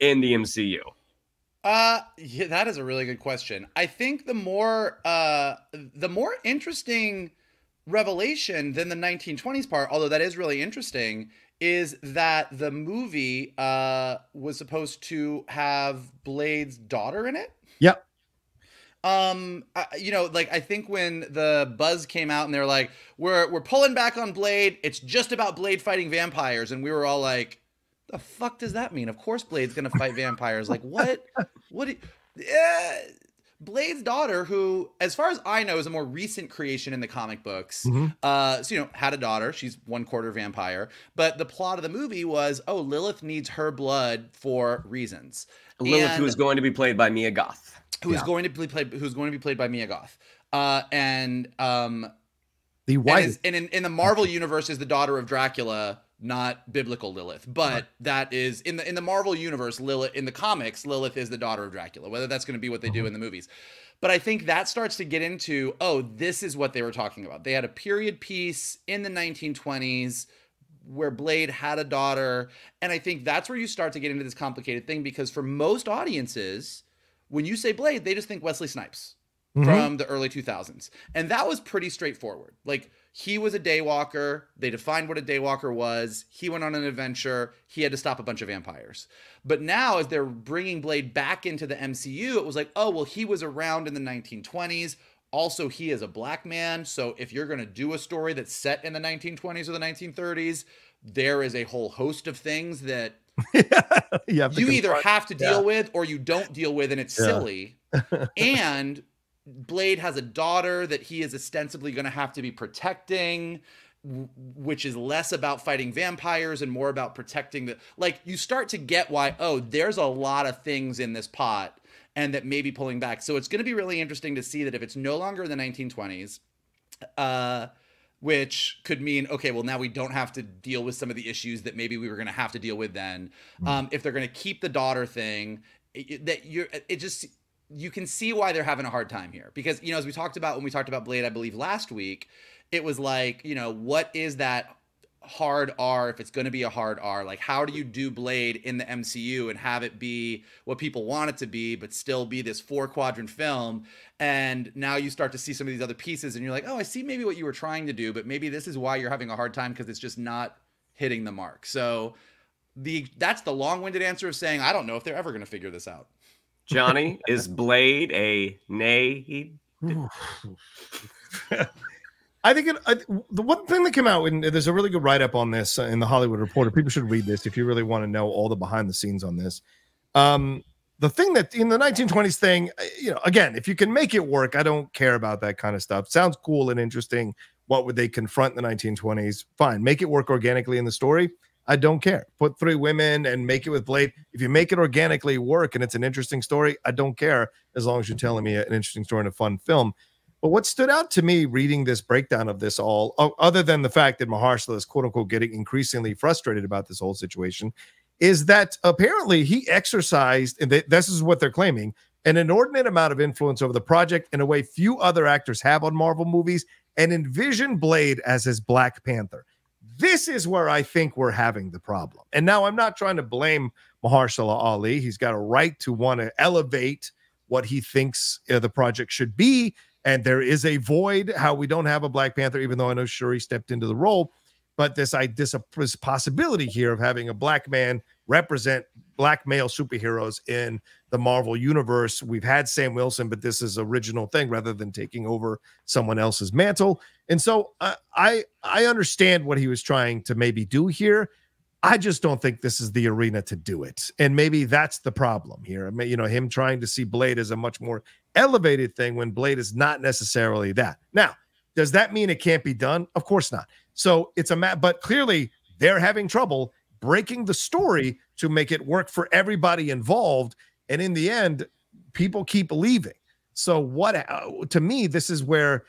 in the MCU? Yeah, that is a really good question. I think the more interesting revelation than the 1920s part, although that is really interesting, is that the movie was supposed to have Blade's daughter in it. Yep. You know, like, I think when the buzz came out and they're like, we're pulling back on Blade, it's just about Blade fighting vampires, and we were all like, the fuck does that mean? Of course Blade's gonna fight vampires. Like, what Blade's daughter, who, as far as I know, is a more recent creation in the comic books. Mm-hmm. So, you know, had a daughter. She's 1/4 vampire. But the plot of the movie was, oh, Lilith needs her blood for reasons. Lilith, who is going to be played by Mia Goth. The wife in the Marvel universe is the daughter of Dracula, not biblical Lilith. But that is in the Marvel universe. Lilith in the comics, Lilith is the daughter of Dracula. Whether that's going to be what they do in the movies, but I think that starts to get into, oh, this is what they were talking about. They had a period piece in the 1920s where Blade had a daughter, and I think that's where you start to get into this complicated thing, because for most audiences, when you say Blade, they just think Wesley Snipes from the early 2000s. And that was pretty straightforward. Like, he was a daywalker. They defined what a daywalker was. He went on an adventure. He had to stop a bunch of vampires. But now, as they're bringing Blade back into the MCU, it was like, oh, well, he was around in the 1920s. Also, he is a black man. So if you're going to do a story that's set in the 1920s or the 1930s, there is a whole host of things that you either have to deal with or you don't deal with, and it's silly. And Blade has a daughter that he is ostensibly going to have to be protecting, which is less about fighting vampires and more about protecting the, like, you start to get why, oh, there's a lot of things in this pot and that may be pulling back. So it's going to be really interesting to see that if it's no longer in the 1920s, which could mean, okay, well, now we don't have to deal with some of the issues that maybe we were going to have to deal with then. If they're going to keep the daughter thing, you can see why they're having a hard time here. Because, you know, as we talked about when we talked about Blade, I believe last week, it was like, you know, what is that hard R if it's going to be a hard R? Like, how do you do Blade in the MCU and have it be what people want it to be, but still be this 4-quadrant film? And now you start to see some of these other pieces and you're like, oh, I see maybe what you were trying to do, but maybe this is why you're having a hard time, because it's just not hitting the mark. So that's the long-winded answer of saying, I don't know if they're ever going to figure this out. Johnny, is Blade a nay? I think the one thing that came out, and there's a really good write-up on this in the Hollywood Reporter. People should read this if you really want to know all the behind the scenes on this. The thing that in the 1920s thing, you know, again, if you can make it work, I don't care about that kind of stuff. Sounds cool and interesting. What would they confront in the 1920s? Fine. Make it work organically in the story. I don't care. Put 3 women and make it with Blade. If you make it organically work and it's an interesting story, I don't care, as long as you're telling me an interesting story and a fun film. But what stood out to me reading this breakdown of this all, other than the fact that Mahershala is quote-unquote getting increasingly frustrated about this whole situation, is that apparently he exercised, and this is what they're claiming, an inordinate amount of influence over the project in a way few other actors have on Marvel movies, and envisioned Blade as his Black Panther. This is where I think we're having the problem. And now I'm not trying to blame Mahershala Ali. He's got a right to want to elevate what he thinks the project should be. And there is a void how we don't have a Black Panther, even though I know Shuri stepped into the role. But this possibility here of having a black man represent black male superheroes in the Marvel universe. We've had Sam Wilson, but this is original thing rather than taking over someone else's mantle. And so I understand what he was trying to maybe do here. I just don't think this is the arena to do it. And maybe that's the problem here. I mean, you know, him trying to see Blade as a much more elevated thing when Blade is not necessarily that. Now, does that mean it can't be done? Of course not. So it's a map, but clearly they're having trouble breaking the story to make it work for everybody involved. And in the end, people keep leaving. So what, to me, this is where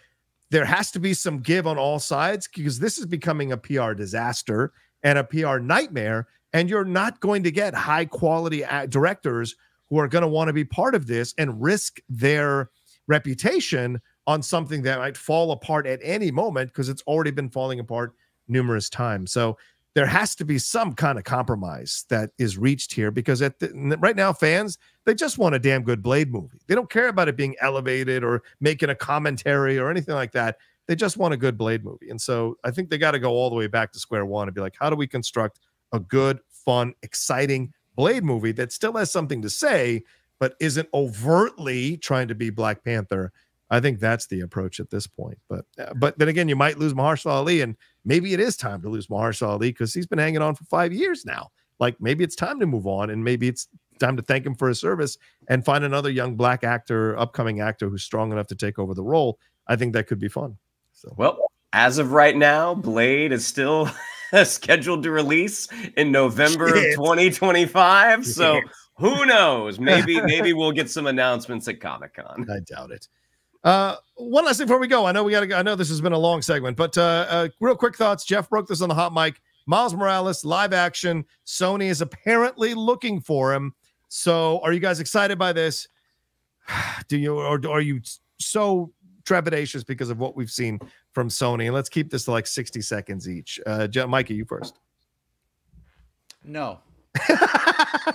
there has to be some give on all sides, because this is becoming a PR disaster and a PR nightmare. And you're not going to get high quality directors who are going to want to be part of this and risk their reputation on something that might fall apart at any moment, because it's already been falling apart numerous times. So there has to be some kind of compromise that is reached here, because at right now, fans, they just want a damn good Blade movie. They don't care about it being elevated or making a commentary or anything like that. They just want a good Blade movie. And so I think they got to go all the way back to square one and be like, how do we construct a good, fun, exciting Blade movie that still has something to say, but isn't overtly trying to be Black Panther? I think that's the approach at this point. But then again, you might lose Mahershala Ali, and maybe it is time to lose Mahershala Ali, because he's been hanging on for 5 years now. Like, maybe it's time to move on, and maybe it's time to thank him for his service and find another young black actor, upcoming actor, who's strong enough to take over the role. I think that could be fun. So, well, as of right now, Blade is still scheduled to release in November of 2025. So who knows? Maybe we'll get some announcements at Comic-Con. I doubt it. One last thing before we go. I know we got to go. I know this has been a long segment, but real quick thoughts. Jeff broke this on the hot mic. Miles Morales, live action. Sony is apparently looking for him. So are you guys excited by this? Do you, or are you so trepidatious because of what we've seen from Sony? And let's keep this to like 60 seconds each. Mikey, you first. No.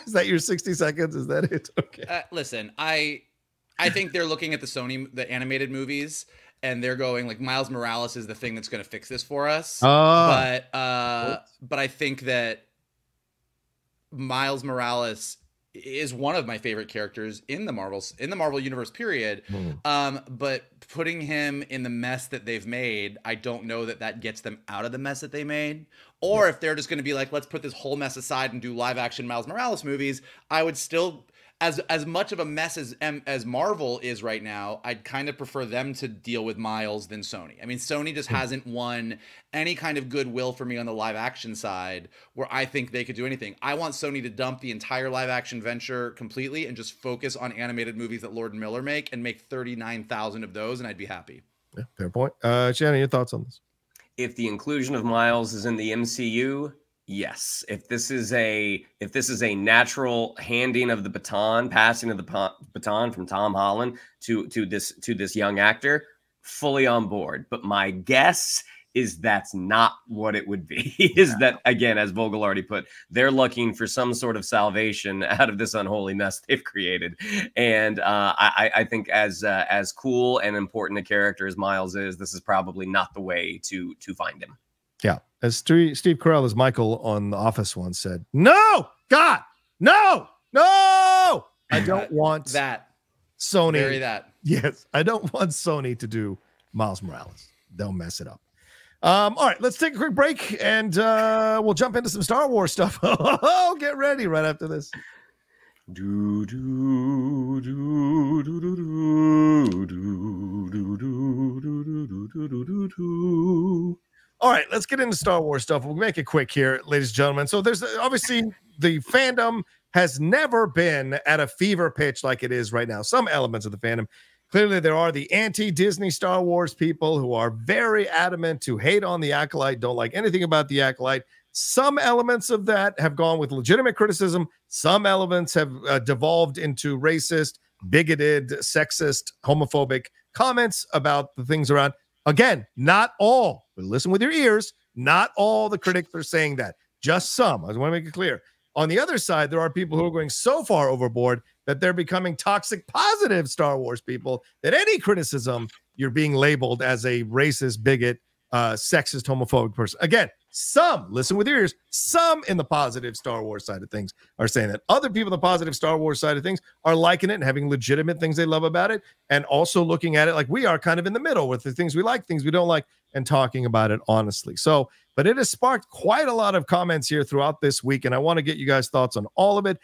Is that your 60 seconds? Is that it? Okay. Listen, I think they're looking at the animated movies, and they're going like, Miles Morales is the thing that's going to fix this for us. But I think that Miles Morales is one of my favorite characters in the Marvel universe, period. But putting him in the mess that they've made, I don't know that that gets them out of the mess that they made. Or if they're just going to be like, let's put this whole mess aside and do live action Miles Morales movies, I would still. As much of a mess as Marvel is right now, I'd kind of prefer them to deal with Miles than Sony. I mean, Sony just hasn't won any kind of goodwill for me on the live action side, where I think they could do anything. I want Sony to dump the entire live action venture completely and just focus on animated movies that Lord and Miller make, and make 39,000 of those, and I'd be happy. Yeah, fair point. Shannon, your thoughts on this? If the inclusion of Miles is in the MCU, yes. If this is a natural handing of the baton, passing of the baton from Tom Holland to this young actor, fully on board. But my guess is that's not what it would be. Is that, again, as Vogel already put, they're looking for some sort of salvation out of this unholy mess they've created. And I think as cool and important a character as Miles is, this is probably not the way to find him. Yeah. As Steve Carell as Michael on The Office once said, no, God, no, I don't want that. Sony. Bury that. Yes, I don't want Sony to do Miles Morales. They'll mess it up. All right, let's take a quick break, and we'll jump into some Star Wars stuff. Get ready right after this. All right, let's get into Star Wars stuff. We'll make it quick here, ladies and gentlemen. So there's obviously, the fandom has never been at a fever pitch like it is right now. Some elements of the fandom. Clearly, there are the anti-Disney Star Wars people who are very adamant to hate on The Acolyte, don't like anything about The Acolyte. Some elements of that have gone with legitimate criticism. Some elements have devolved into racist, bigoted, sexist, homophobic comments about the things around. Again, not all, but listen with your ears. Not all the critics are saying that, just some. I just want to make it clear. On the other side, there are people who are going so far overboard that they're becoming toxic, positive Star Wars people, that any criticism, you're being labeled as a racist, bigot, sexist, homophobic person. Again, some, listen with ears, some in the positive Star Wars side of things are saying that. Other people in the positive Star Wars side of things are liking it and having legitimate things they love about it, and also looking at it like we are, kind of in the middle with the things we like, things we don't like, and talking about it honestly. So, but it has sparked quite a lot of comments here throughout this week, and I want to get you guys' thoughts on all of it.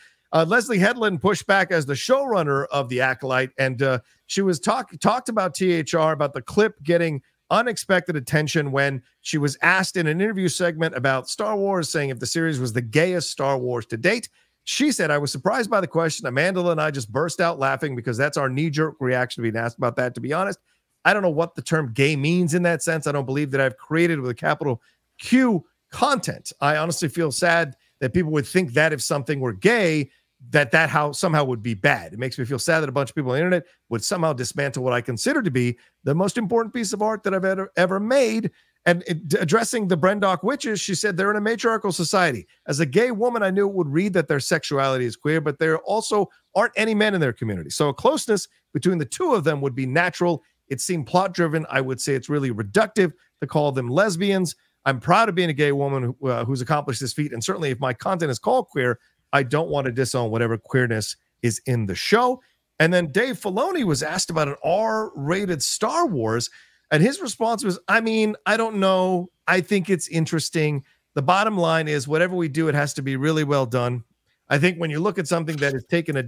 Leslie Hedlund pushed back as the showrunner of The Acolyte, and she was talked about THR, about the clip getting unexpected attention when she was asked in an interview segment about Star Wars, saying if the series was the gayest Star Wars to date. She said, "I was surprised by the question. Amanda and I just burst out laughing because that's our knee-jerk reaction to being asked about that, to be honest. I don't know what the term gay means in that sense. I don't believe that I've created with a capital Q content. I honestly feel sad that people would think that if something were gay, that how somehow would be bad. It makes me feel sad that a bunch of people on the internet would somehow dismantle what I consider to be the most important piece of art that I've ever made." And addressing the Brendock witches, she said, "They're in a matriarchal society. As a gay woman, I knew it would read that their sexuality is queer, but there also aren't any men in their community. So a closeness between the two of them would be natural. It seemed plot-driven. I would say it's really reductive to call them lesbians. I'm proud of being a gay woman who's accomplished this feat. And certainly if my content is called queer, I don't want to disown whatever queerness is in the show." And then Dave Filoni was asked about an R-rated Star Wars, and his response was, "I mean, I don't know. I think it's interesting. The bottom line is whatever we do, it has to be really well done. I think when you look at something that is taken as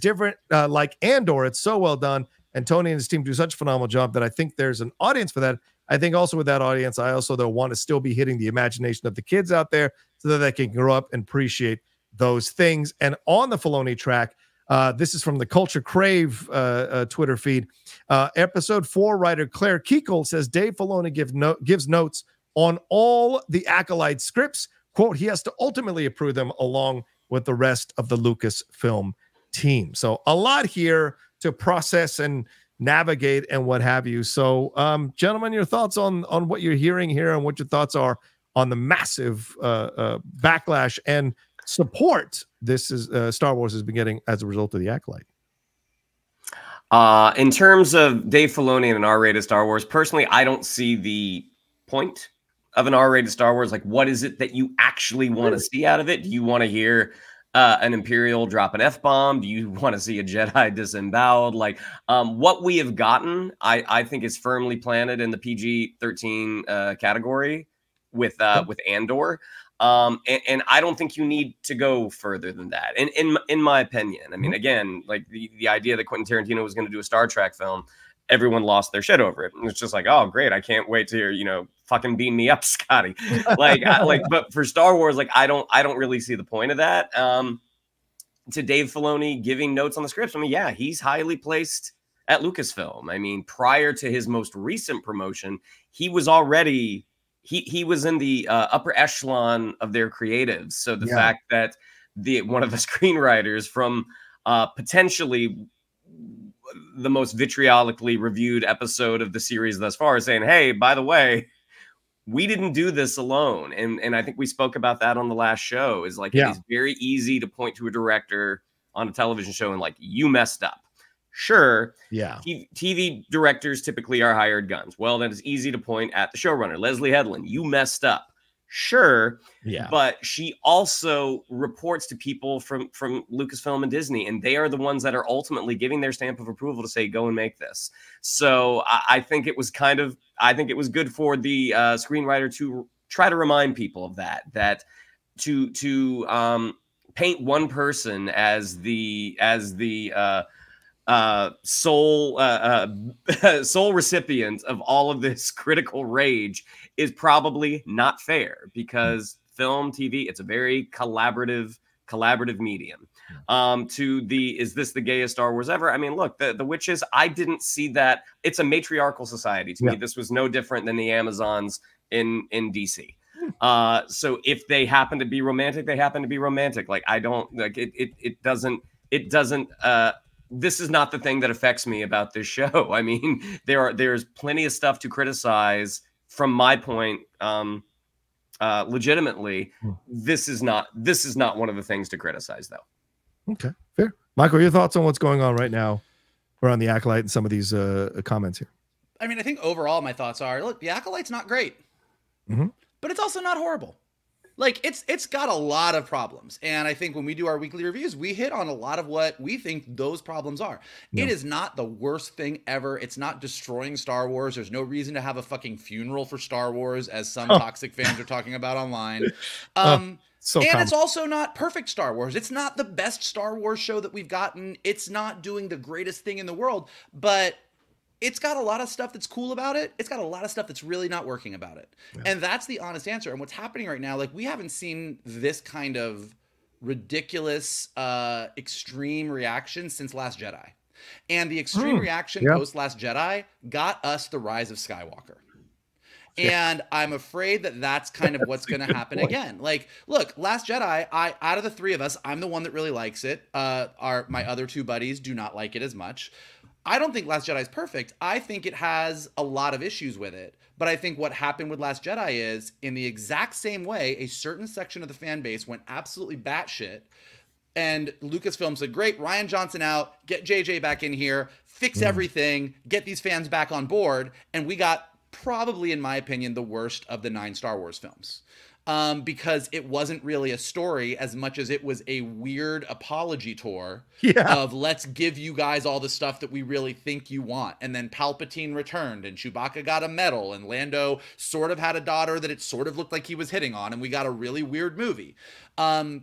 different, like Andor, it's so well done. And Tony and his team do such a phenomenal job that I think there's an audience for that. I think also with that audience, I also, though, want to still be hitting the imagination of the kids out there so that they can grow up and appreciate those things." And on the Filoni track, this is from the Culture Crave Twitter feed. Episode 4 writer Claire Kuechel says Dave Filoni gives notes on all the Acolyte scripts. Quote, "He has to ultimately approve them along with the rest of the Lucasfilm team." So a lot here to process and navigate and what have you. So, gentlemen, your thoughts on what you're hearing here and what your thoughts are on the massive backlash and support this is Star Wars has been getting as a result of The Acolyte. In terms of Dave Filoni and an R-rated Star Wars, personally, I don't see the point of an R-rated Star Wars. Like, what is it that you actually want to see out of it? Do you want to hear an Imperial drop an F-bomb? Do you want to see a Jedi disemboweled? Like, what we have gotten, I think, is firmly planted in the PG-13 category with Andor. And I don't think you need to go further than that. And in my opinion, I mean, again, like the idea that Quentin Tarantino was going to do a Star Trek film, everyone lost their shit over it. And it's just like, oh, great. I can't wait to hear, you know, fucking beam me up, Scotty. Like, but for Star Wars, like, I don't really see the point of that. To Dave Filoni giving notes on the scripts, I mean, yeah, he's highly placed at Lucasfilm. I mean, prior to his most recent promotion, he was already... He was in the upper echelon of their creatives. So the fact that one of the screenwriters from potentially the most vitriolically reviewed episode of the series thus far is saying, "Hey, by the way, we didn't do this alone." And I think we spoke about that on the last show, is like, it's very easy to point to a director on a television show and like, "You messed up." Sure. Yeah. TV directors typically are hired guns. Well, then it's easy to point at the showrunner, Leslie Hedlund. "You messed up." Sure. Yeah. But she also reports to people from Lucasfilm and Disney, and they are the ones that are ultimately giving their stamp of approval to say, "Go and make this." So I think it was good for the screenwriter to try to remind people of that to paint one person as the sole recipient of all of this critical rage is probably not fair, because film, TV, it's a very collaborative medium. Is this the gayest Star Wars ever? I mean, look, the witches, I didn't see that. It's a matriarchal society to me. This was no different than the Amazons in DC. So if they happen to be romantic, they happen to be romantic. Like, I don't like it. This is not the thing that affects me about this show. I mean, there's plenty of stuff to criticize from my point, legitimately, this is not one of the things to criticize, though. Okay, fair. Michael, your thoughts on what's going on right now around The Acolyte and some of these comments here? I mean, I think overall my thoughts are, look, The Acolyte's not great, but it's also not horrible. Like, it's got a lot of problems. And I think when we do our weekly reviews, we hit on a lot of what we think those problems are. Yeah. It is not the worst thing ever. It's not destroying Star Wars. There's no reason to have a fucking funeral for Star Wars, as some toxic fans are talking about online. It's also not perfect Star Wars. It's not the best Star Wars show that we've gotten. It's not doing the greatest thing in the world, but it's got a lot of stuff that's cool about it. It's got a lot of stuff that's really not working about it. Yeah. And that's the honest answer. And what's happening right now, like, we haven't seen this kind of ridiculous, extreme reaction since Last Jedi. And the extreme reaction post Last Jedi got us the Rise of Skywalker. Yeah. And I'm afraid that that's kind of what's going to happen again. Like, look, Last Jedi, out of the three of us, I'm the one that really likes it. My other two buddies do not like it as much. I don't think Last Jedi is perfect. I think it has a lot of issues with it. But I think what happened with Last Jedi is, in the exact same way, a certain section of the fan base went absolutely batshit. And Lucasfilm said, great, Rian Johnson out, get JJ back in here, fix everything, get these fans back on board. And we got probably, in my opinion, the worst of the 9 Star Wars films. Because it wasn't really a story as much as it was a weird apology tour of let's give you guys all the stuff that we really think you want. And then Palpatine returned and Chewbacca got a medal and Lando sort of had a daughter that it sort of looked like he was hitting on, and we got a really weird movie. And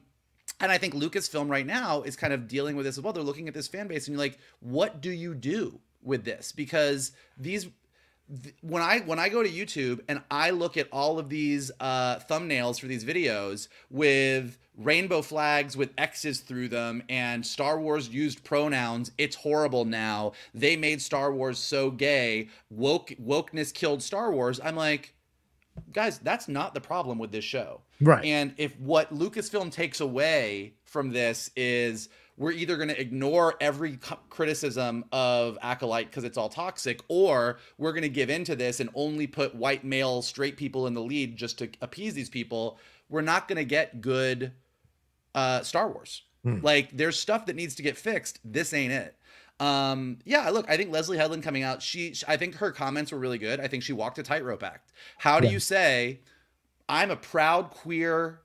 I think Lucasfilm right now is kind of dealing with this as well. They're looking at this fan base and you're like, what do you do with this? Because these... When I go to YouTube and I look at all of these thumbnails for these videos with rainbow flags with X's through them and Star Wars used pronouns, it's horrible now, they made Star Wars so gay, wokeness killed Star Wars, I'm like, guys, that's not the problem with this show. Right. And if what Lucasfilm takes away from this is... we're either going to ignore every criticism of Acolyte because it's all toxic, or we're going to give into this and only put white male straight people in the lead just to appease these people, we're not going to get good Star Wars. Like, there's stuff that needs to get fixed. This ain't it. Yeah, look, I think Leslie Headland coming out, I think her comments were really good. I think she walked a tightrope act. How do you say, I'm a proud queer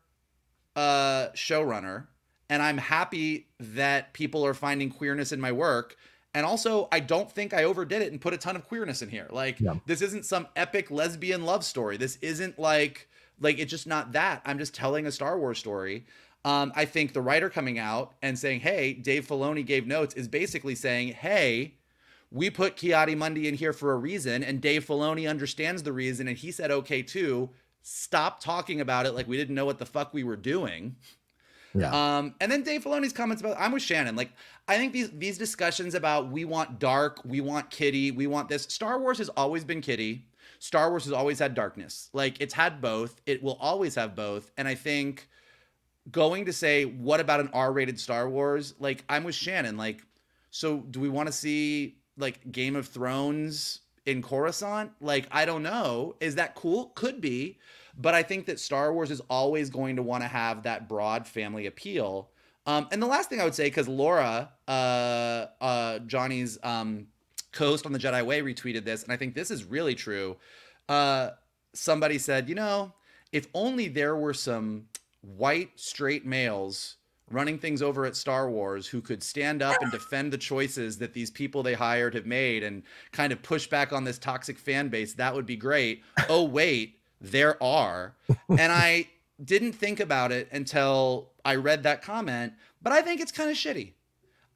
showrunner, and I'm happy that people are finding queerness in my work. And also, I don't think I overdid it and put a ton of queerness in here. Like, this isn't some epic lesbian love story. This isn't like, it's just not that. I'm just telling a Star Wars story. I think the writer coming out and saying, hey, Dave Filoni gave notes, is basically saying, hey, we put Ki-Adi Mundi in here for a reason. And Dave Filoni understands the reason. And he said, okay, too, stop talking about it like we didn't know what the fuck we were doing. Yeah. And then Dave Filoni's comments about, I'm with Shannon. Like, I think these discussions about we want dark, we want kitty, we want this. Star Wars has always been kitty. Star Wars has always had darkness. Like, it's had both. It will always have both. And I think going to say, what about an R-rated Star Wars? Like, I'm with Shannon. Like, so do we want to see, like, Game of Thrones in Coruscant? Like, I don't know. Is that cool? Could be. But I think that Star Wars is always going to want to have that broad family appeal. And the last thing I would say, because Laura, Johnny's co-host on The Jedi Way, retweeted this, and I think this is really true. Somebody said, you know, if only there were some white straight males running things over at Star Wars who could stand up and defend the choices that these people they hired have made and kind of push back on this toxic fan base, that would be great. Oh, wait. There are. And I didn't think about it until I read that comment, but I think it's kind of shitty.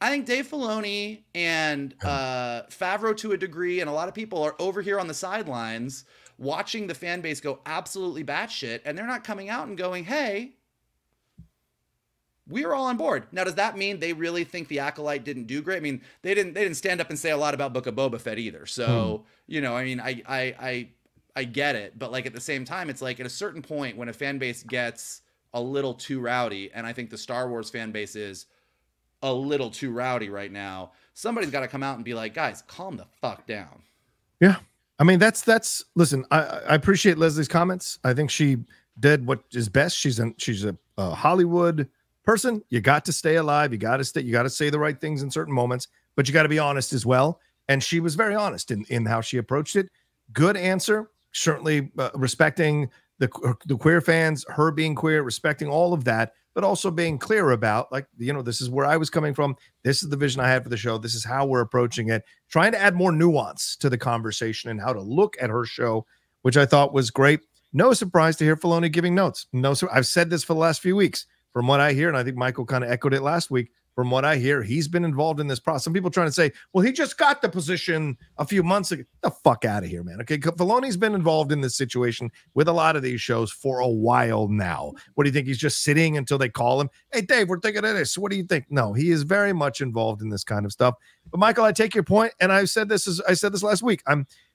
I think Dave Filoni and Favreau to a degree and a lot of people are over here on the sidelines watching the fan base go absolutely batshit, and they're not coming out and going, hey, we're all on board. Now, does that mean they really think The Acolyte didn't do great? I mean, they didn't stand up and say a lot about Book of Boba Fett either. So, you know, I mean, I get it, but like at the same time, it's like at a certain point when a fan base gets a little too rowdy, and I think the Star Wars fan base is a little too rowdy right now, somebody's got to come out and be like, guys, calm the fuck down. Yeah, I mean, that's listen, I appreciate Leslie's comments. I think she did what is best. She's a Hollywood person. You got to stay alive. You got to say the right things in certain moments, but you got to be honest as well. And she was very honest in how she approached it. Good answer. Certainly respecting the queer fans, her being queer, respecting all of that, but also being clear about, like, you know, this is where I was coming from. This is the vision I had for the show. This is how we're approaching it. Trying to add more nuance to the conversation and how to look at her show, which I thought was great. No surprise to hear Filoni giving notes. No, I've said this for the last few weeks. From what I hear, and I think Michael kind of echoed it last week, from what I hear, he's been involved in this process. Some people trying to say, well, he just got the position a few months ago. Get the fuck out of here, man. Okay, Filoni's been involved in this situation with a lot of these shows for a while now. What do you think? He's just sitting until they call him? Hey, Dave, we're thinking of this. What do you think? No, he is very much involved in this kind of stuff. But Michael, I take your point, and I said this last week.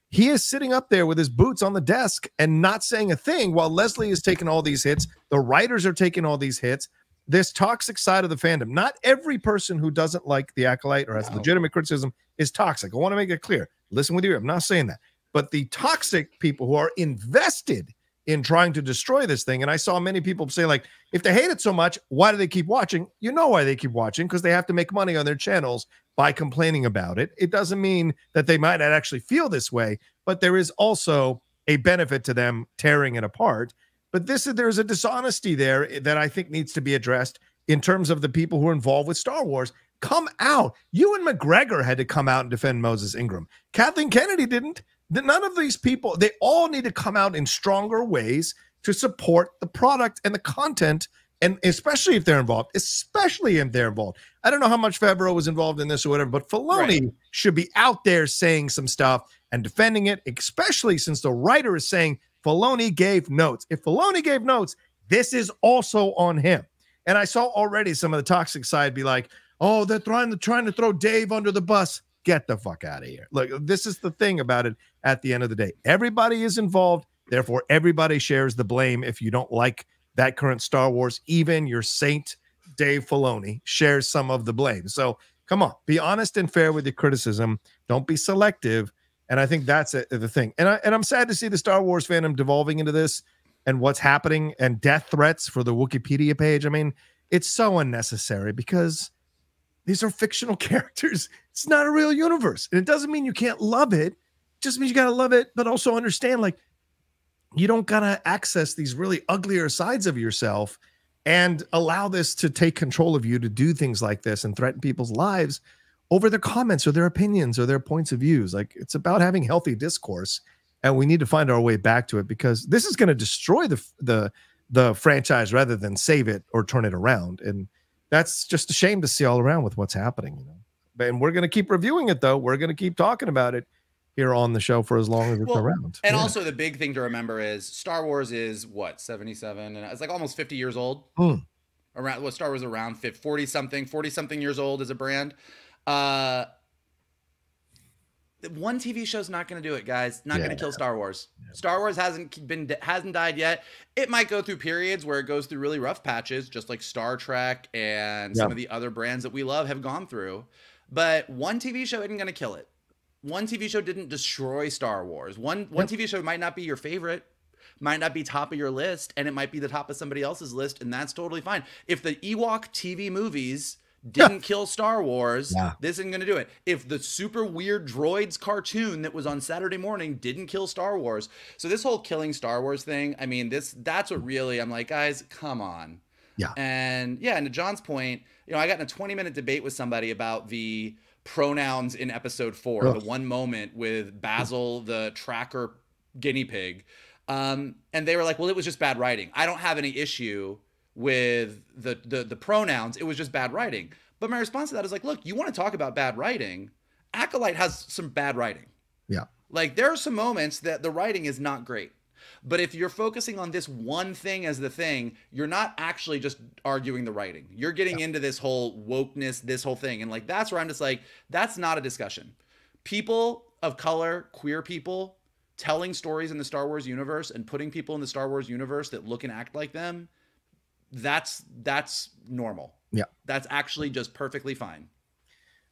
He is sitting up there with his boots on the desk and not saying a thing while Leslie is taking all these hits. The writers are taking all these hits. This toxic side of the fandom. Not every person who doesn't like The Acolyte or has legitimate criticism is toxic. I want to make it clear. Listen with your ear. I'm not saying that. But the toxic people who are invested in trying to destroy this thing, and I saw many people say, like, if they hate it so much, why do they keep watching? You know why they keep watching, because they have to make money on their channels by complaining about it. It doesn't mean that they might not actually feel this way, but there is also a benefit to them tearing it apart. But there's a dishonesty there that I think needs to be addressed in terms of the people who are involved with Star Wars. Come out. Ewan McGregor had to come out and defend Moses Ingram. Kathleen Kennedy didn't. None of these people, they all need to come out in stronger ways to support the product and the content. And especially if they're involved. I don't know how much Favreau was involved in this or whatever, but Filoni should be out there saying some stuff and defending it, especially since the writer is saying Filoni gave notes. If Filoni gave notes, this is also on him. And I saw already some of the toxic side be like, oh, they're trying to throw Dave under the bus. Get the fuck out of here. Look, this is the thing about it at the end of the day. Everybody is involved. Therefore, everybody shares the blame if you don't like that current Star Wars. Even your saint, Dave Filoni, shares some of the blame. So come on, be honest and fair with your criticism. Don't be selective. And I think that's the thing. And I'm sad to see the Star Wars fandom devolving into this and what's happening and death threats for the Wikipedia page. I mean, it's so unnecessary because these are fictional characters. It's not a real universe. And it doesn't mean you can't love it. It just means you got to love it, but also understand, like, you don't got to access these really uglier sides of yourself and allow this to take control of you to do things like this and threaten people's lives over their comments or their opinions or their points of views. Like, it's about having healthy discourse, and we need to find our way back to it because this is going to destroy the franchise rather than save it or turn it around. And that's just a shame to see all around with what's happening, you know. And we're going to keep reviewing it, though. We're going to keep talking about it here on the show for as long as it's around. And also the big thing to remember is Star Wars is what, 77, and it's like almost 50 years old. Around what, well, Star Wars around 40 something years old as a brand. One TV show's not going to do it, guys. Not going to kill Star Wars. Yeah. Star Wars hasn't died yet. It might go through periods where it goes through really rough patches, just like Star Trek and some of the other brands that we love have gone through. But one TV show isn't going to kill it. One TV show didn't destroy Star Wars. One TV show might not be your favorite, might not be top of your list, and it might be the top of somebody else's list, and that's totally fine. If the Ewok TV movies didn't kill Star Wars, this isn't going to do it. If the super weird droids cartoon that was on Saturday morning didn't kill Star Wars. So this whole killing Star Wars thing, I mean, that's what really, I'm like, guys, come on. Yeah. And yeah, and to John's point, you know, I got in a 20-minute debate with somebody about the pronouns in episode 4, the one moment with Basil, the tracker guinea pig. And they were like, well, it was just bad writing. I don't have any issue with the pronouns. It was just bad writing. But my response to that is like, look, you want to talk about bad writing? Acolyte has some bad writing. Yeah. Like, there are some moments that the writing is not great. But if you're focusing on this one thing as the thing, you're not actually just arguing the writing. You're getting into this whole wokeness, this whole thing. And like, that's where I'm just like, that's not a discussion. People of color, queer people, telling stories in the Star Wars universe and putting people in the Star Wars universe that look and act like them, that's normal. Yeah. That's actually just perfectly fine.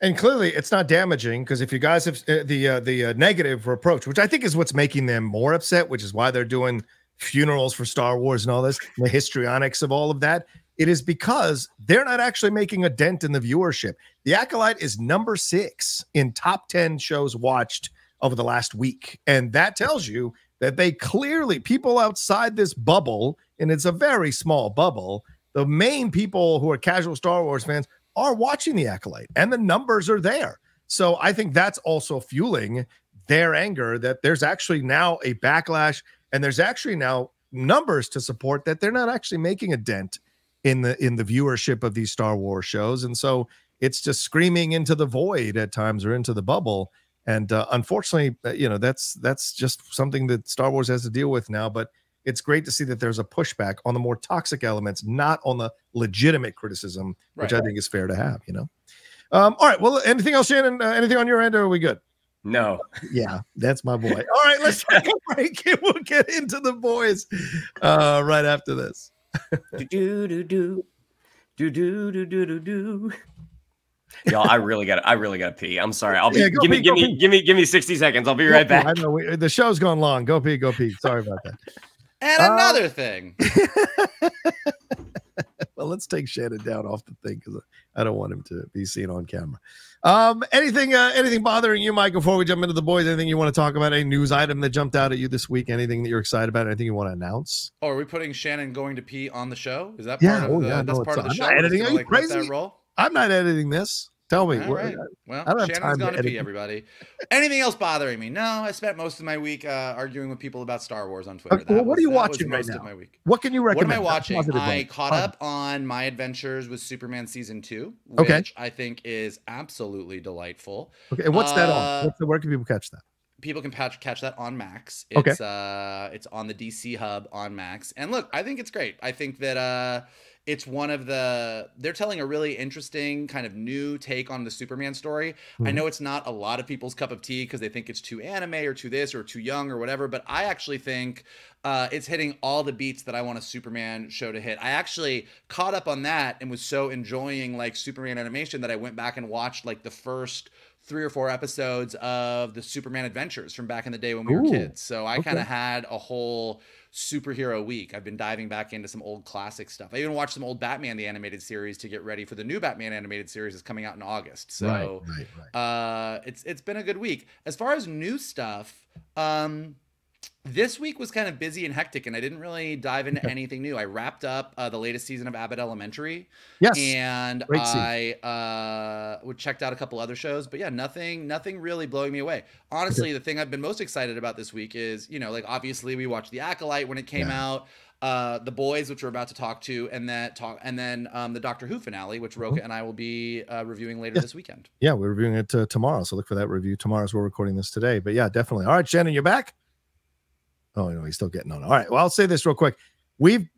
And clearly, it's not damaging, because if you guys have the negative approach, which I think is what's making them more upset, which is why they're doing funerals for Star Wars and all this, the histrionics of all of that, it is because they're not actually making a dent in the viewership. The Acolyte is number 6 in top 10 shows watched over the last week. And that tells you that they clearly, people outside this bubble, and it's a very small bubble, the main people who are casual Star Wars fans are watching The Acolyte, and the numbers are there. So I think that's also fueling their anger, that there's actually now a backlash, and there's actually now numbers to support that they're not actually making a dent in the viewership of these Star Wars shows. And so it's just screaming into the void at times, or into the bubble. And unfortunately, you know, that's just something that Star Wars has to deal with now. But it's great to see that there's a pushback on the more toxic elements, not on the legitimate criticism, which I think is fair to have, you know? All right. Well, anything else, Shannon? Anything on your end, or are we good? No. Yeah, that's my boy. All right, let's take a break, and we'll get into the boys right after this. Y'all, I really gotta pee. I'm sorry. I'll be give me 60 seconds. I'll be right back. I know the show's gone long. Go pee, go pee. Sorry about that. And another thing. Well, let's take Shannon down off the thing, because I don't want him to be seen on camera. Anything bothering you, Mike, before we jump into the boys? Anything you want to talk about? Any news item that jumped out at you this week? Anything that you're excited about? Anything you want to announce? Oh, are we putting Shannon going to pee on the show? Is that part of the, that's part of the show? Editing? Are you crazy? I'm not editing this. Tell me. All right. Well, Shannon's going to pee, everybody. Anything else bothering me? No, I spent most of my week arguing with people about Star Wars on Twitter. Well, what are you watching right now? My week. What can you recommend? What am I watching? I caught up on My Adventures with Superman Season 2, which I think is absolutely delightful. Okay, and what's that on? Where can people catch that? People can catch that on Max. It's, it's on the DC Hub on Max. And look, I think it's great. I think that... it's one of the, they're telling a really interesting kind of new take on the Superman story. I know it's not a lot of people's cup of tea because they think it's too anime or too this or too young or whatever, but I actually think it's hitting all the beats that I want a Superman show to hit. I actually caught up on that and was so enjoying like Superman animation that I went back and watched like the first 3 or 4 episodes of the Superman Adventures from back in the day when we were kids. So I kind of had a whole superhero week. I've been diving back into some old classic stuff. I even watched some old Batman, the animated series, to get ready for the new Batman animated series that's coming out in August. So it's been a good week. As far as new stuff, this week was kind of busy and hectic, and I didn't really dive into anything new. I wrapped up the latest season of Abbott Elementary. Yes. And I checked out a couple other shows, but yeah, nothing really blowing me away. Honestly, the thing I've been most excited about this week is, you know, like obviously we watched The Acolyte when it came out, The Boys, which we're about to talk to, and then the Doctor Who finale, which Rocha and I will be reviewing later this weekend. Yeah, we're reviewing it tomorrow, so look for that review tomorrow as we're recording this today. But yeah, definitely. All right, Shannon, you're back. Oh, no, he's still getting on. All right. Well, I'll say this real quick. We've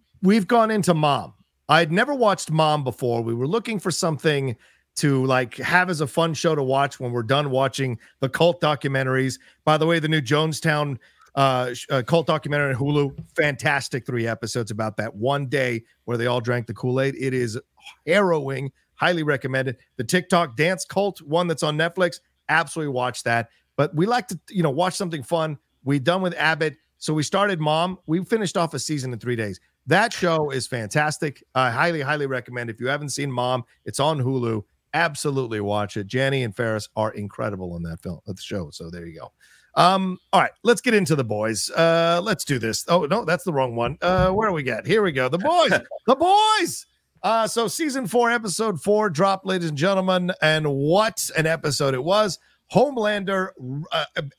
gone into Mom. I'd never watched Mom before. We were looking for something to like have as a fun show to watch when we're done watching the cult documentaries. By the way, the new Jonestown cult documentary on Hulu, fantastic 3 episodes about that one day where they all drank the Kool-Aid. It is harrowing. Highly recommended. The TikTok dance cult one that's on Netflix, absolutely watch that. But we like to, you know, watch something fun. We're done with Abbott. So we started Mom. We finished off a season in 3 days. That show is fantastic. I highly recommend. If you haven't seen Mom, it's on Hulu. Absolutely watch it. Janney and Ferris are incredible on that film, the show. So there you go. All right, let's get into the boys. Let's do this. Oh no, that's the wrong one. Where do we get? Here we go. The boys. The boys. So season 4, episode 4 dropped, ladies and gentlemen. And what an episode it was. Homelander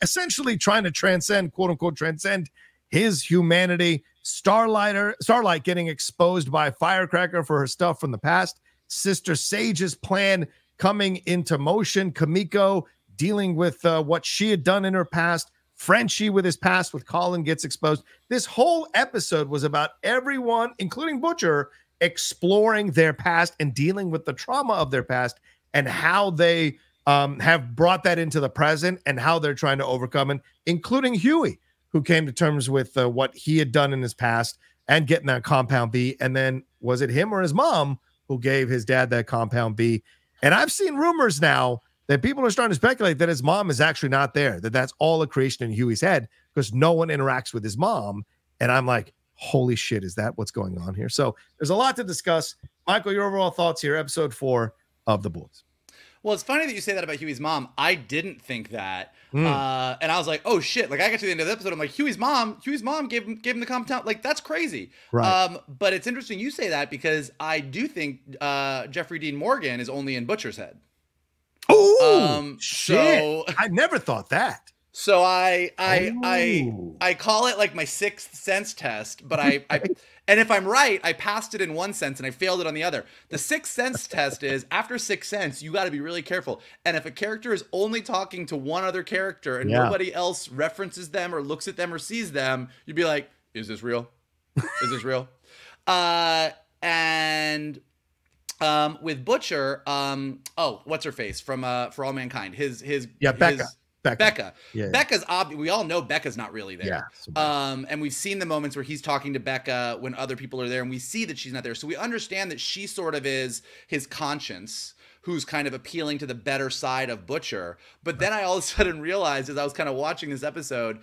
essentially trying to transcend, quote unquote, transcend his humanity. Starlight getting exposed by Firecracker for her stuff from the past. Sister Sage's plan coming into motion. Kamiko dealing with what she had done in her past. Frenchie with his past with Colin gets exposed. This whole episode was about everyone, including Butcher, exploring their past and dealing with the trauma of their past and how they have brought that into the present and how they're trying to overcome it, including Huey, who came to terms with what he had done in his past and getting that Compound B. And then was it him or his mom who gave his dad that Compound B? And I've seen rumors now that people are starting to speculate that his mom is actually not there, that that's all a creation in Huey's head because no one interacts with his mom. And I'm like, holy shit, is that what's going on here? So there's a lot to discuss. Michael, your overall thoughts here, episode 4 of The Boys. Well, it's funny that you say that about Huey's mom. I didn't think that. And I was like, oh shit. Like I got to the end of the episode. I'm like, Huey's mom gave him the compound. Like that's crazy. Right. But it's interesting you say that because I do think Jeffrey Dean Morgan is only in Butcher's Head. Oh, shit. So, I never thought that. So I call it like my 6th sense test, but I and if I'm right, I passed it in one sense and I failed it on the other. The 6th sense test is after 6th sense, you got to be really careful. And if a character is only talking to one other character and nobody else references them or looks at them or sees them, you'd be like, is this real? Is this real? And with Butcher, oh, what's her face from For All Mankind? Becca. Yeah, Becca's obvious. We all know Becca's not really there. Yeah, and we've seen the moments where he's talking to Becca when other people are there, and we see that she's not there. So we understand that she sort of is his conscience, who's kind of appealing to the better side of Butcher. But then I all of a sudden realized as I was kind of watching this episode,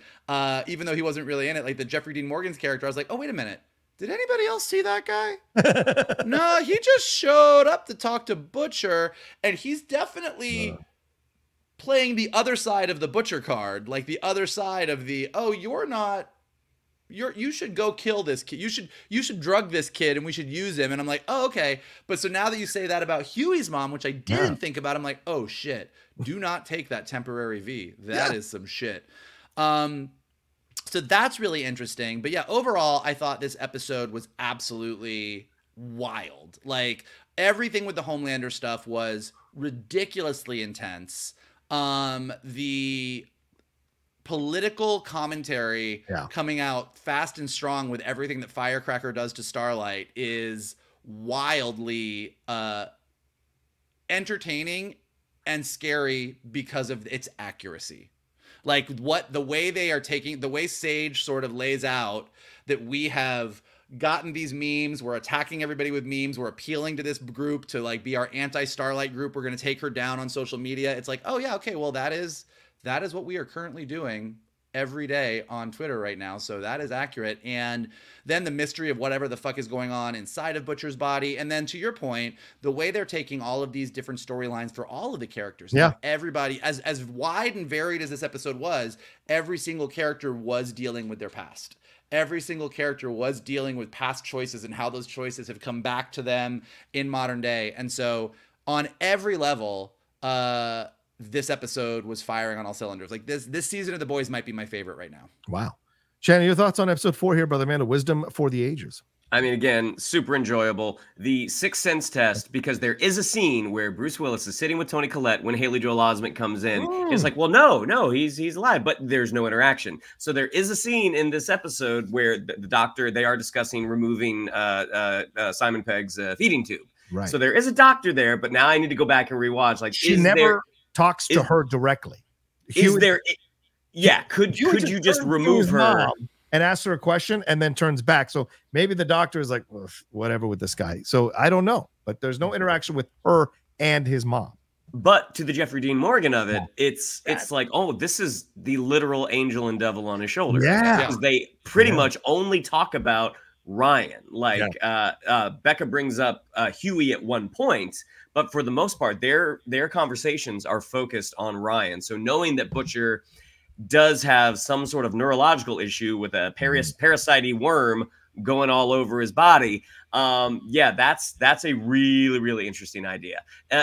even though he wasn't really in it, like the Jeffrey Dean Morgan's character, I was like, oh, wait a minute. Did anybody else see that guy? No, he just showed up to talk to Butcher, and he's definitely playing the other side of the Butcher card, like the other side of the, oh, you're not, you should go kill this kid. You should drug this kid and we should use him. And I'm like, oh, okay. But so now that you say that about Huey's mom, which I didn't think about, I'm like, oh shit, do not take that temporary V. That is some shit. So that's really interesting. But yeah, overall, I thought this episode was absolutely wild. Like everything with the Homelander stuff was ridiculously intense. The political commentary coming out fast and strong with everything that Firecracker does to Starlight is wildly entertaining and scary because of its accuracy. Like what the way they are taking, the way Sage sort of lays out that we have gotten these memes, we're attacking everybody with memes, we're appealing to this group to like be our anti-Starlight group, we're going to take her down on social media. It's like, oh yeah, okay, well that is what we are currently doing every day on Twitter right now. So that is accurate. And then the mystery of whatever the fuck is going on inside of Butcher's body. And then to your point, the way they're taking all of these different storylines for all of the characters. Yeah. Everybody, as wide and varied as this episode was, every single character was dealing with their past. Every single character was dealing with past choices and how those choices have come back to them in modern day. And so on every level, this episode was firing on all cylinders. Like this season of The Boys might be my favorite right now. Wow. Shannon, your thoughts on episode 4 here, brother man, of wisdom for the ages. I mean, again, super enjoyable. The 6th sense test, because there is a scene where Bruce Willis is sitting with Toni Collette when Haley Joel Osment comes in. It's like, well, no, he's alive, but there's no interaction. So there is a scene in this episode where the doctor, they are discussing removing Simon Pegg's feeding tube. Right. So there is a doctor there, but now I need to go back and rewatch. Like, she never talks to her directly. Is there? Yeah. Could you just remove her? Mom. And asks her a question and then turns back. So maybe the doctor is like, whatever with this guy. So I don't know, but there's no interaction with her and his mom. But to the Jeffrey Dean Morgan of it, it's like, oh, this is the literal angel and devil on his shoulder. Yeah. They pretty much only talk about Ryan. Like Becca brings up Huey at one point, but for the most part, their conversations are focused on Ryan. So knowing that Butcher does have some sort of neurological issue with a parasite worm going all over his body. That's a really, really interesting idea.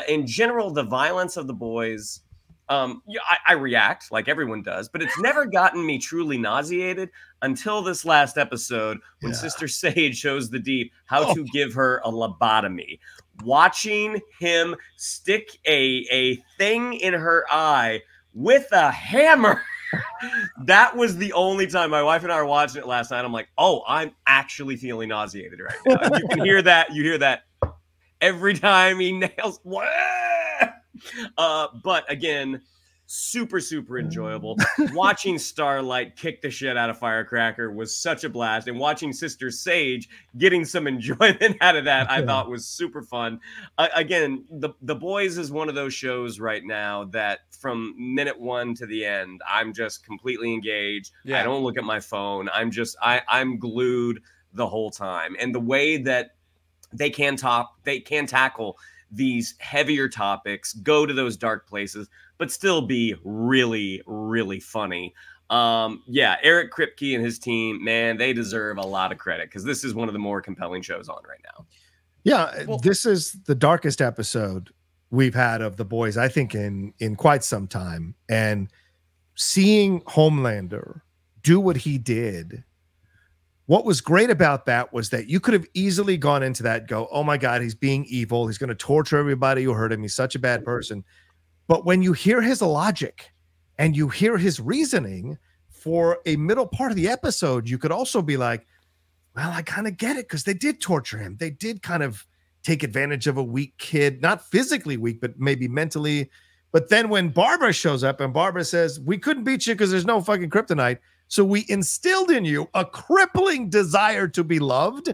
In general, the violence of The Boys, I react like everyone does, but it's never gotten me truly nauseated until this last episode when Sister Sage shows the Deep how to give her a lobotomy. Watching him stick a thing in her eye with a hammer. That was the only time. My wife and I were watching it last night. I'm like, oh, I'm actually feeling nauseated right now. You can hear that. You hear that every time he nails. But again, super, super enjoyable. Watching Starlight kick the shit out of Firecracker was such a blast. And watching Sister Sage getting some enjoyment out of that, I thought was super fun. Again, The Boys is one of those shows right now that from minute one to the end, I'm just completely engaged. Yeah. I don't look at my phone. I'm just, I'm glued the whole time. And the way that they can tackle these heavier topics, go to those dark places, but still be really, really funny. Yeah, Eric Kripke and his team, man, they deserve a lot of credit because this is one of the more compelling shows on right now. Yeah, well, this is the darkest episode we've had of The Boys, I think, in quite some time. And seeing Homelander do what he did, what was great about that was that you could have easily gone into that and go, oh my God, he's being evil. He's going to torture everybody who hurt him. He's such a bad person. But when you hear his logic and you hear his reasoning for a middle part of the episode, you could also be like, well, I kind of get it because they did torture him. They did kind of take advantage of a weak kid, not physically weak, but maybe mentally. But then when Barbara shows up and Barbara says, we couldn't beat you because there's no fucking kryptonite, so we instilled in you a crippling desire to be loved.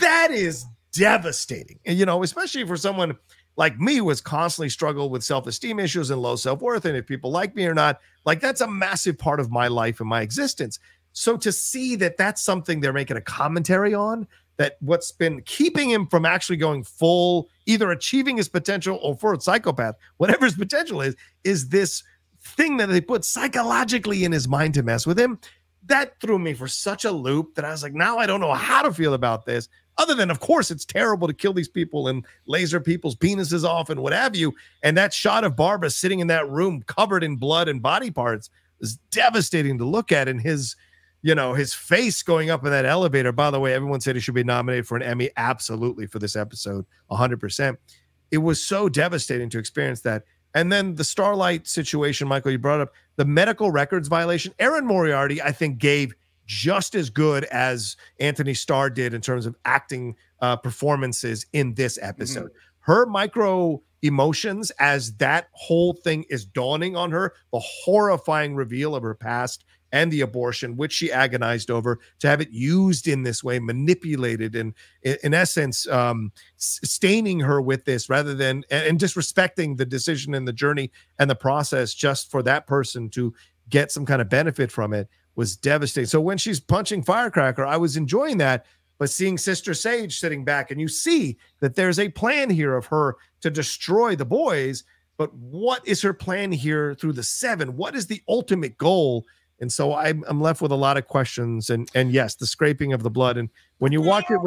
That is devastating. And, you know, especially for someone like me who has constantly struggled with self-esteem issues and low self-worth and if people like me or not, like that's a massive part of my life and my existence. So to see that that's something they're making a commentary on, that what's been keeping him from actually going full, either achieving his potential or for a psychopath, whatever his potential is this thing that they put psychologically in his mind to mess with him. That threw me for such a loop that I was like, now I don't know how to feel about this, other than of course it's terrible to kill these people and laser people's penises off and what have you. And that shot of Barbara sitting in that room covered in blood and body parts was devastating to look at, and his, you know, his face going up in that elevator. By the way, everyone said he should be nominated for an Emmy. Absolutely, for this episode, 100%. It was so devastating to experience that. And then the Starlight situation, Michael, you brought up the medical records violation. Aaron Moriarty, I think, gave just as good as Anthony Starr did in terms of acting performances in this episode. Mm-hmm. Her micro emotions as that whole thing is dawning on her, the horrifying reveal of her past and the abortion, which she agonized over, to have it used in this way, manipulated and in essence, staining her with this rather than, and disrespecting the decision and the journey and the process just for that person to get some kind of benefit from it was devastating. So when she's punching Firecracker, I was enjoying that, but seeing Sister Sage sitting back and you see that there's a plan here of her to destroy the boys, but what is her plan here through the seven? What is the ultimate goal? And so I'm left with a lot of questions, and yes, the scraping of the blood. And when you watch it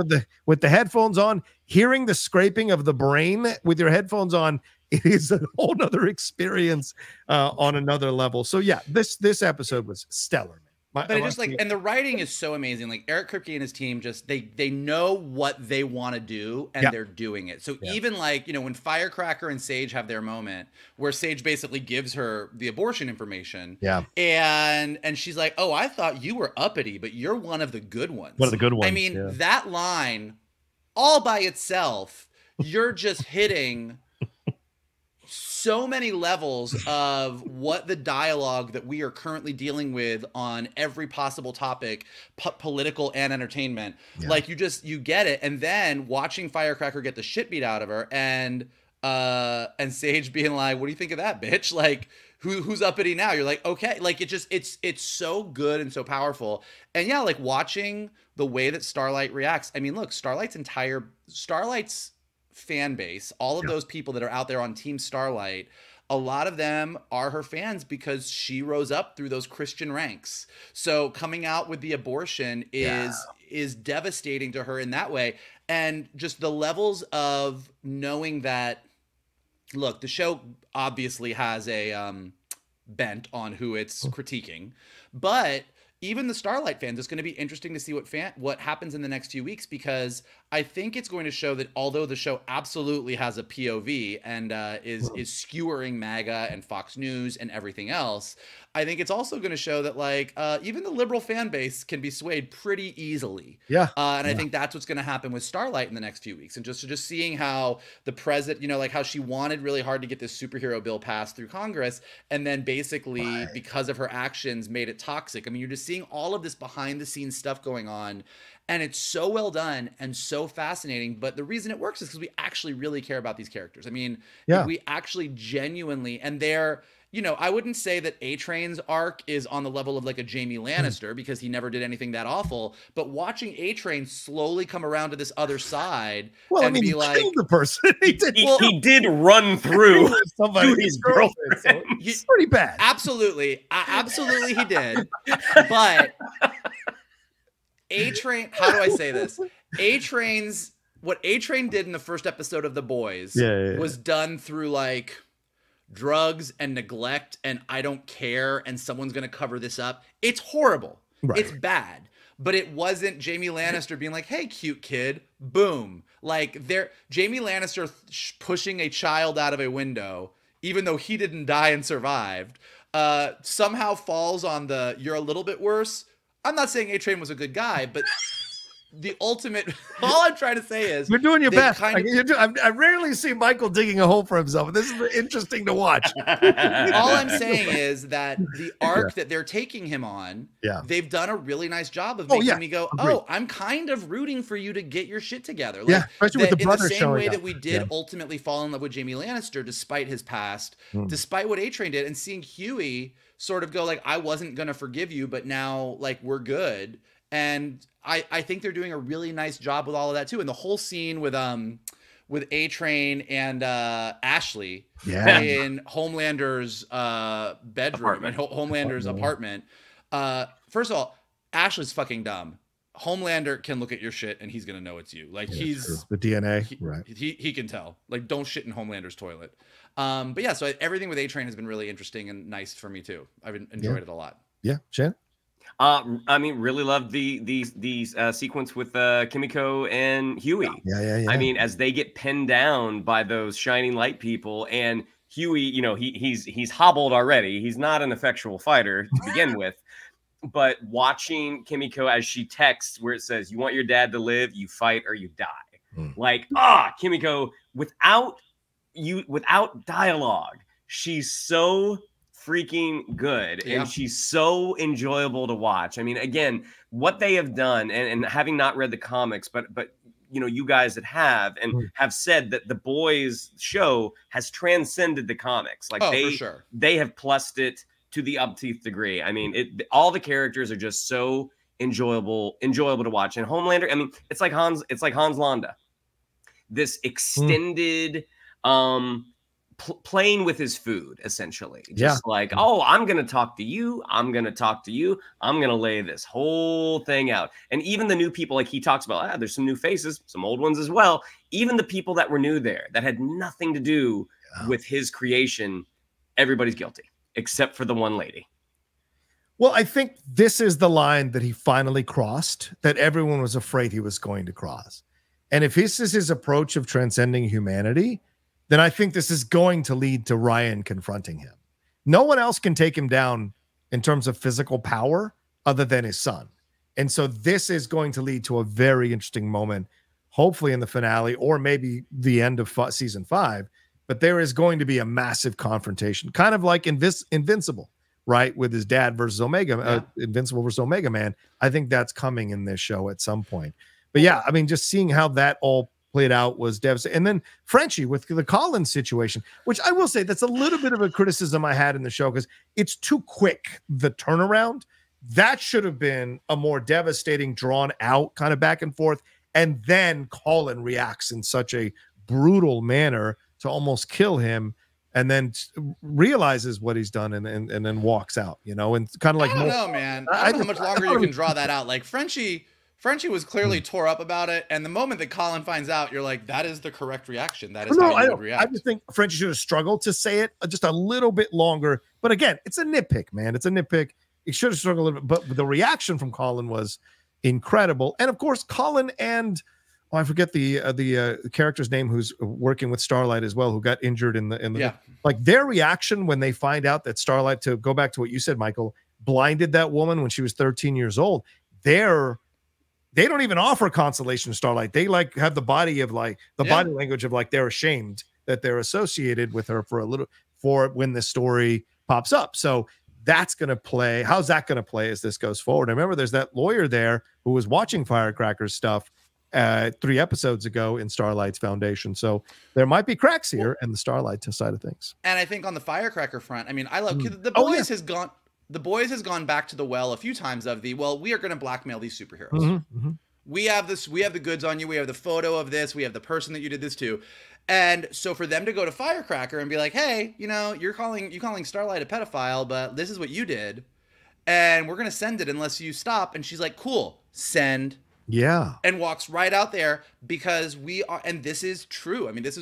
with the headphones on, hearing the scraping of the brain with your headphones on, it is a whole nother experience on another level. So yeah, this episode was stellar, man. But it just, like, and the writing is so amazing. Like Eric Kripke and his team, just they know what they want to do, and they're doing it. So even like, you know, when Firecracker and Sage have their moment where Sage basically gives her the abortion information, and she's like, oh, I thought you were uppity, but you're one of the good ones. I mean, that line all by itself, you're just hitting so many levels of what the dialogue that we are currently dealing with on every possible topic, political and entertainment. Like you get it. And then watching Firecracker get the shit beat out of her, and Sage being like, what do you think of that, bitch? Like, who's uppity now? You're like, okay. Like, it just, it's so good and so powerful. And yeah, like watching the way that Starlight reacts. I mean, look, Starlight's fan base, all of those people that are out there on Team Starlight, a lot of them are her fans because she rose up through those Christian ranks. So coming out with the abortion is devastating to her in that way. And just the levels of knowing that, look, the show obviously has a bent on who it's critiquing, but even the Starlight fans, it's going to be interesting to see what happens in the next few weeks, because I think it's going to show that although the show absolutely has a POV and is skewering MAGA and Fox News and everything else, I think it's also going to show that even the liberal fan base can be swayed pretty easily. Yeah. And I think that's what's going to happen with Starlight in the next few weeks. And just seeing how the president, how she wanted really hard to get this superhero bill passed through Congress, and then basically because of her actions made it toxic. I mean, you're just seeing all of this behind the scenes stuff going on, and it's so well done and so fascinating. But the reason it works is because we actually really care about these characters. I mean, we actually genuinely, and they're, I wouldn't say that A-Train's arc is on the level of like a Jamie Lannister because he never did anything that awful, but watching A-Train slowly come around to this other side he killed the person. He did run through somebody, his girlfriend. So it's pretty bad. Absolutely. Absolutely he did. But A-Train, how do I say this? What A-Train did in the first episode of The Boys was done through drugs and neglect and I don't care and someone's gonna cover this up. It's horrible. Right. It's bad. But it wasn't Jamie Lannister being like, hey, cute kid, boom. Jamie Lannister pushing a child out of a window, even though he didn't die and survived, somehow falls on the you're a little bit worse. I'm not saying A-Train was a good guy, but the ultimate, all I'm trying to say is you're doing your best. I rarely see Michael digging a hole for himself. This is interesting to watch. All I'm saying is that the arc that they're taking him on, they've done a really nice job of making me go, oh, I'm kind of rooting for you to get your shit together. Especially with the brother in the same way that we did ultimately fall in love with Jamie Lannister, despite his past, despite what A-Train did, and seeing Huey sort of go like, I wasn't going to forgive you, but now we're good. And I think they're doing a really nice job with all of that too. And the whole scene with A-Train and Ashley in Homelander's bedroom apartment. First of all, Ashley's fucking dumb. Homelander can look at your shit and he's gonna know it's you. He's the DNA, he can tell. Don't shit in Homelander's toilet. But yeah, so everything with A-Train has been really interesting and nice for me too. I've enjoyed it a lot. Yeah, Shannon? I mean, really loved the sequence with Kimiko and Huey. Yeah. I mean, as they get pinned down by those shining light people, and Huey, he's hobbled already. He's not an effectual fighter to begin with. But watching Kimiko as she texts where it says, "You want your dad to live? You fight or you die." Kimiko, without dialogue, she's so freaking good, and she's so enjoyable to watch. I mean, again, what they have done, and having not read the comics, but you guys that have and have said that The Boys show has transcended the comics. They have plussed it to the upteenth degree. I mean, all the characters are just so enjoyable to watch. And Homelander, I mean, it's like Hans Landa, this extended playing with his food, essentially. Oh, I'm going to talk to you. I'm going to lay this whole thing out. And even the new people, he talks about, there's some new faces, some old ones as well. Even the people that were new there that had nothing to do with his creation, everybody's guilty except for the one lady. Well, I think this is the line that he finally crossed that everyone was afraid he was going to cross. And if this is his approach of transcending humanity, then I think this is going to lead to Ryan confronting him. No one else can take him down in terms of physical power other than his son. And so this is going to lead to a very interesting moment, hopefully in the finale or maybe the end of season 5. But there is going to be a massive confrontation, kind of like Invincible, right? With his dad versus Omega, Invincible versus Omega Man. I think that's coming in this show at some point. But yeah, I mean, just seeing how that all played out was devastating. And then Frenchie with the Collins situation, which I will say that's a little bit of a criticism I had in the show because it's too quick, the turnaround. That should have been a more devastating, drawn out kind of back and forth. And then Colin reacts in such a brutal manner to almost kill him, and then realizes what he's done and then walks out, and kind of like, I don't know how much longer you can draw that out. Like Frenchie was clearly tore up about it, and the moment that Colin finds out, you're like, that is the correct reaction. That is how you would react. I just think Frenchie should have struggled to say it just a little bit longer. But again, it's a nitpick, man. It's a nitpick. It should have struggled a little bit, but the reaction from Colin was incredible. And of course, Colin and I forget the character's name who's working with Starlight as well, who got injured in the yeah. Like their reaction when they find out that Starlight, to go back to what you said, Michael, blinded that woman when she was 13 years old. They don't even offer consolation to Starlight. They like have the body of like the yeah. body language of like they're ashamed that they're associated with her for a little for when the story pops up. So that's going to play. How's that going to play as this goes forward? I remember there's that lawyer there who was watching Firecracker's stuff 3 episodes ago in Starlight's Foundation. So there might be cracks here in the Starlight side of things. And I think on the Firecracker front, I mean, I love the boys has gone. The boys has gone back to the well a few times of the, well, we are going to blackmail these superheroes. Mm-hmm, mm-hmm. We have this, we have the goods on you. We have the photo of this. We have the person that you did this to. And so for them to go to Firecracker and be like, hey, you know, you're calling Starlight a pedophile, but this is what you did. And we're going to send it unless you stop. And she's like, cool, send. Yeah. And walks right out there because we are, and this is true. I mean, this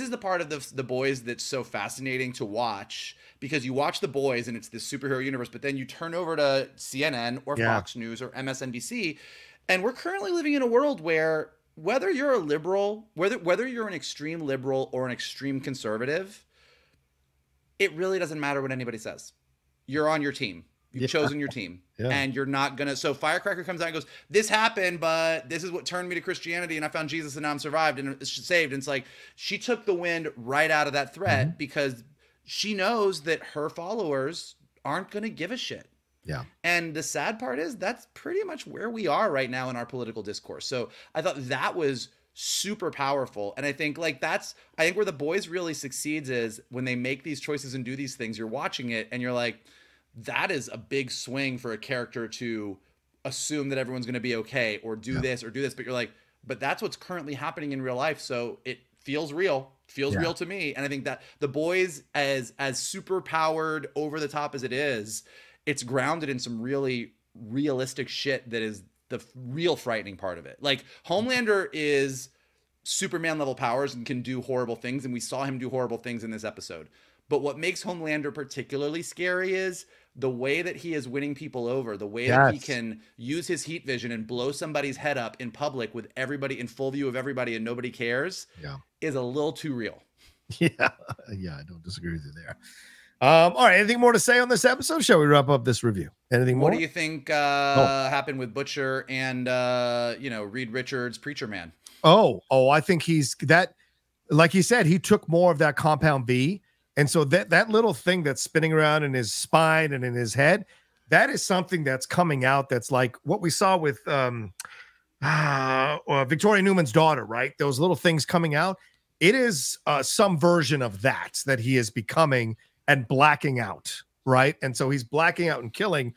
is the part of the boys that's so fascinating to watch, because you watch the boys and it's this superhero universe, but then you turn over to CNN or yeah. Fox News or MSNBC. And we're currently living in a world where whether you're a liberal, whether you're an extreme liberal or an extreme conservative, it really doesn't matter what anybody says. You're on your team. You've yeah. chosen your team yeah. and you're not going to. So Firecracker comes out and goes, this happened, but this is what turned me to Christianity. And I found Jesus and now I'm survived and saved. And it's like, she took the wind right out of that threat mm-hmm. because she knows that her followers aren't going to give a shit. Yeah. And the sad part is that's pretty much where we are right now in our political discourse. So I thought that was super powerful. And I think like I think where the boys really succeeds is when they make these choices and do these things, you're watching it and you're like, that is a big swing for a character to assume that everyone's going to be okay or do yeah. this or do this. But you're like, but that's what's currently happening in real life. So it feels real, yeah. real to me. And I think that the boys, as super powered over the top as it is, it's grounded in some really realistic shit that is the real frightening part of it. Like Homelander is Superman level powers and can do horrible things. And we saw him do horrible things in this episode. But what makes Homelander particularly scary is the way that he is winning people over, the way yes. that he can use his heat vision and blow somebody's head up in public with everybody in full view of everybody and nobody cares yeah. is a little too real. Yeah. Yeah. I don't disagree with you there. All right. Anything more to say on this episode? Shall we wrap up this review? Anything more? What do you think happened with Butcher and, you know, Reed Richards, Preacher Man? Oh, I think he's that, like he said, he took more of that Compound V. And so that little thing that's spinning around in his spine and in his head, that is something that's coming out. That's like what we saw with Victoria Newman's daughter, right? Those little things coming out. It is some version of that he is becoming and blacking out, right? And so he's blacking out and killing.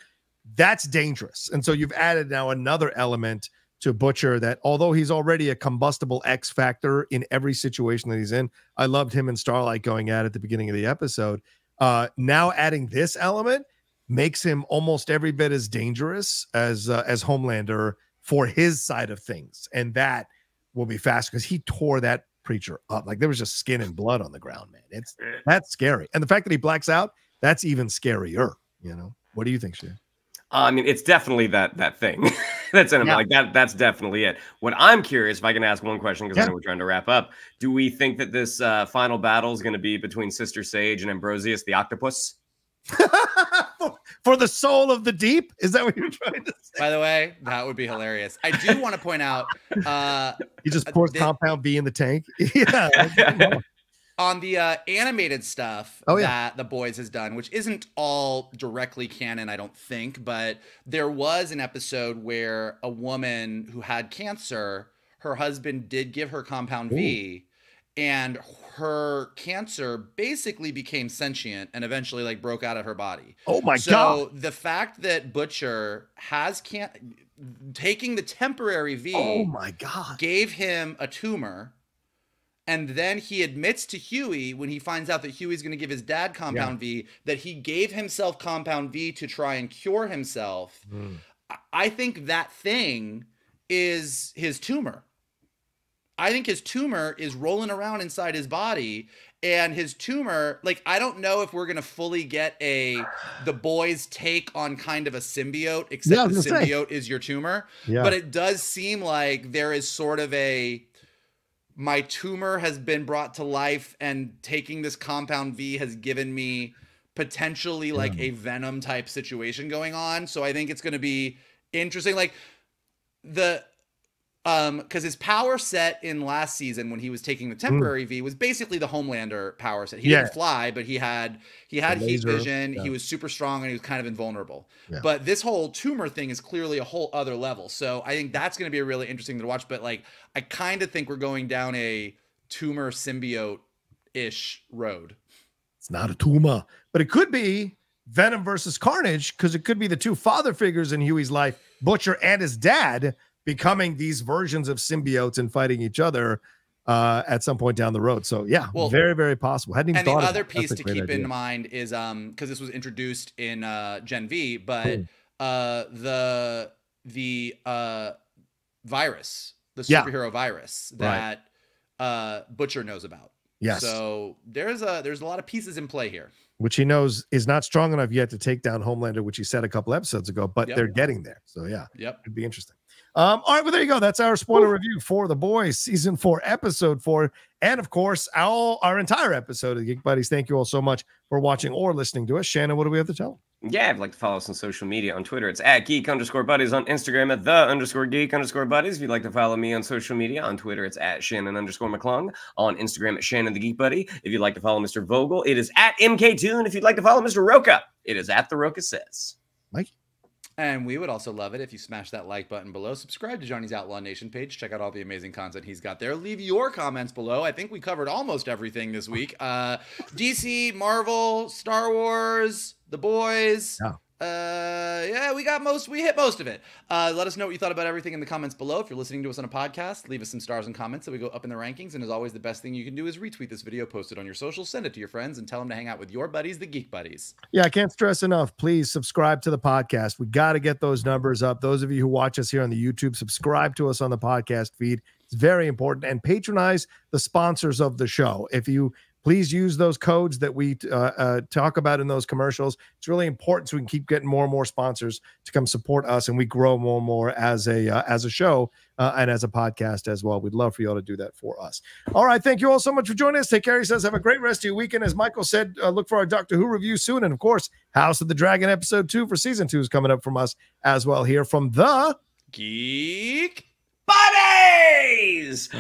That's dangerous. And so you've added now another element to Butcher that, although he's already a combustible X factor in every situation that he's in, I loved him and Starlight going at it at the beginning of the episode. Now adding this element makes him almost every bit as dangerous as Homelander for his side of things, and that will be fast because he tore that Preacher up. Like there was just skin and blood on the ground, man. That's scary, and the fact that he blacks out, that's even scarier. You know, what do you think, Shay? I mean, it's definitely that thing. That's in him. Yeah. Like that's definitely it. What I'm curious, if I can ask one question, because yeah. I know we're trying to wrap up. Do we think that this final battle is going to be between Sister Sage and Ambrosius the Octopus? for the soul of the deep? Is that what you're trying to say? By the way, that would be hilarious. I do want to point out... he just pours Compound B in the tank. Yeah. On the animated stuff that the boys has done, which isn't all directly canon, I don't think, but there was an episode where a woman who had cancer, her husband did give her Compound V, and her cancer basically became sentient and eventually like broke out of her body. Oh my God. So the fact that Butcher has taking the temporary V, oh my God, gave him a tumor. And then he admits to Huey, when he finds out that Huey's going to give his dad Compound V, that he gave himself Compound V to try and cure himself. I think that thing is his tumor. I think his tumor is rolling around inside his body, and his tumor, like, I don't know if we're going to fully get the boys' take on kind of a symbiote, except the symbiote is your tumor. Yeah. But it does seem like there is sort of a, my tumor has been brought to life, and taking this compound V has given me potentially like a Venom type situation going on. So I think it's going to be interesting. Like the, because his power set in last season when he was taking the temporary V was basically the Homelander power set. He didn't fly, but he had heat vision. He was super strong, and he was kind of invulnerable. Yeah. But this whole tumor thing is clearly a whole other level. So I think that's going to be a really interesting thing to watch. But like, I kind of think we're going down a tumor symbiote-ish road. It's not a tumor, but it could be Venom versus Carnage, because it could be the two father figures in Huey's life, Butcher and his dad, becoming these versions of symbiotes and fighting each other at some point down the road. So yeah, well, very, very possible. Hadn't even thought of that. And the other piece to keep in mind is, because this was introduced in Gen V, but the virus, the superhero virus that Butcher knows about. Yes. So there's a lot of pieces in play here, which he knows is not strong enough yet to take down Homelander, which he said a couple episodes ago, but they're getting there. So yeah, it'd be interesting. All right, well, there you go. That's our spoiler review for The Boys, Season 4, Episode 4. And, of course, our entire episode of Geek Buddies. Thank you all so much for watching or listening to us. Shannon, what do we have to tell? Yeah, I'd like to follow us on social media. On Twitter, it's @geek_buddies. On Instagram, @the_geek_buddies. If you'd like to follow me on social media, on Twitter, it's @Shannon_McClung. On Instagram, @Shannon the Geek Buddy. If you'd like to follow Mr. Vogel, it is @MKToon. If you'd like to follow Mr. Rocha, it is @TheRochaSays. Mike? And we would also love it if you smash that like button below. Subscribe to Johnny's Outlaw Nation page. Check out all the amazing content he's got there. Leave your comments below. I think we covered almost everything this week. DC, Marvel, Star Wars, The Boys. Oh. Yeah, we hit most of it. Let us know what you thought about everything in the comments below. If you're listening to us on a podcast, leave us some stars and comments so we go up in the rankings. And as always, the best thing you can do is retweet this video, post it on your socials, send it to your friends, and tell them to hang out with your buddies, the Geek Buddies. Yeah, I can't stress enough. Please subscribe to the podcast. We got to get those numbers up. Those of you who watch us here on the YouTube, subscribe to us on the podcast feed. It's very important. And patronize the sponsors of the show. If you please use those codes that we talk about in those commercials. It's really important so we can keep getting more and more sponsors to come support us, and we grow more and more as a show and as a podcast as well. We'd love for you all to do that for us. All right, thank you all so much for joining us. Take care of yourselves. Have a great rest of your weekend. As Michael said, look for our Doctor Who review soon, and of course, House of the Dragon episode 2 for season 2 is coming up from us as well here from the Geek Buddies.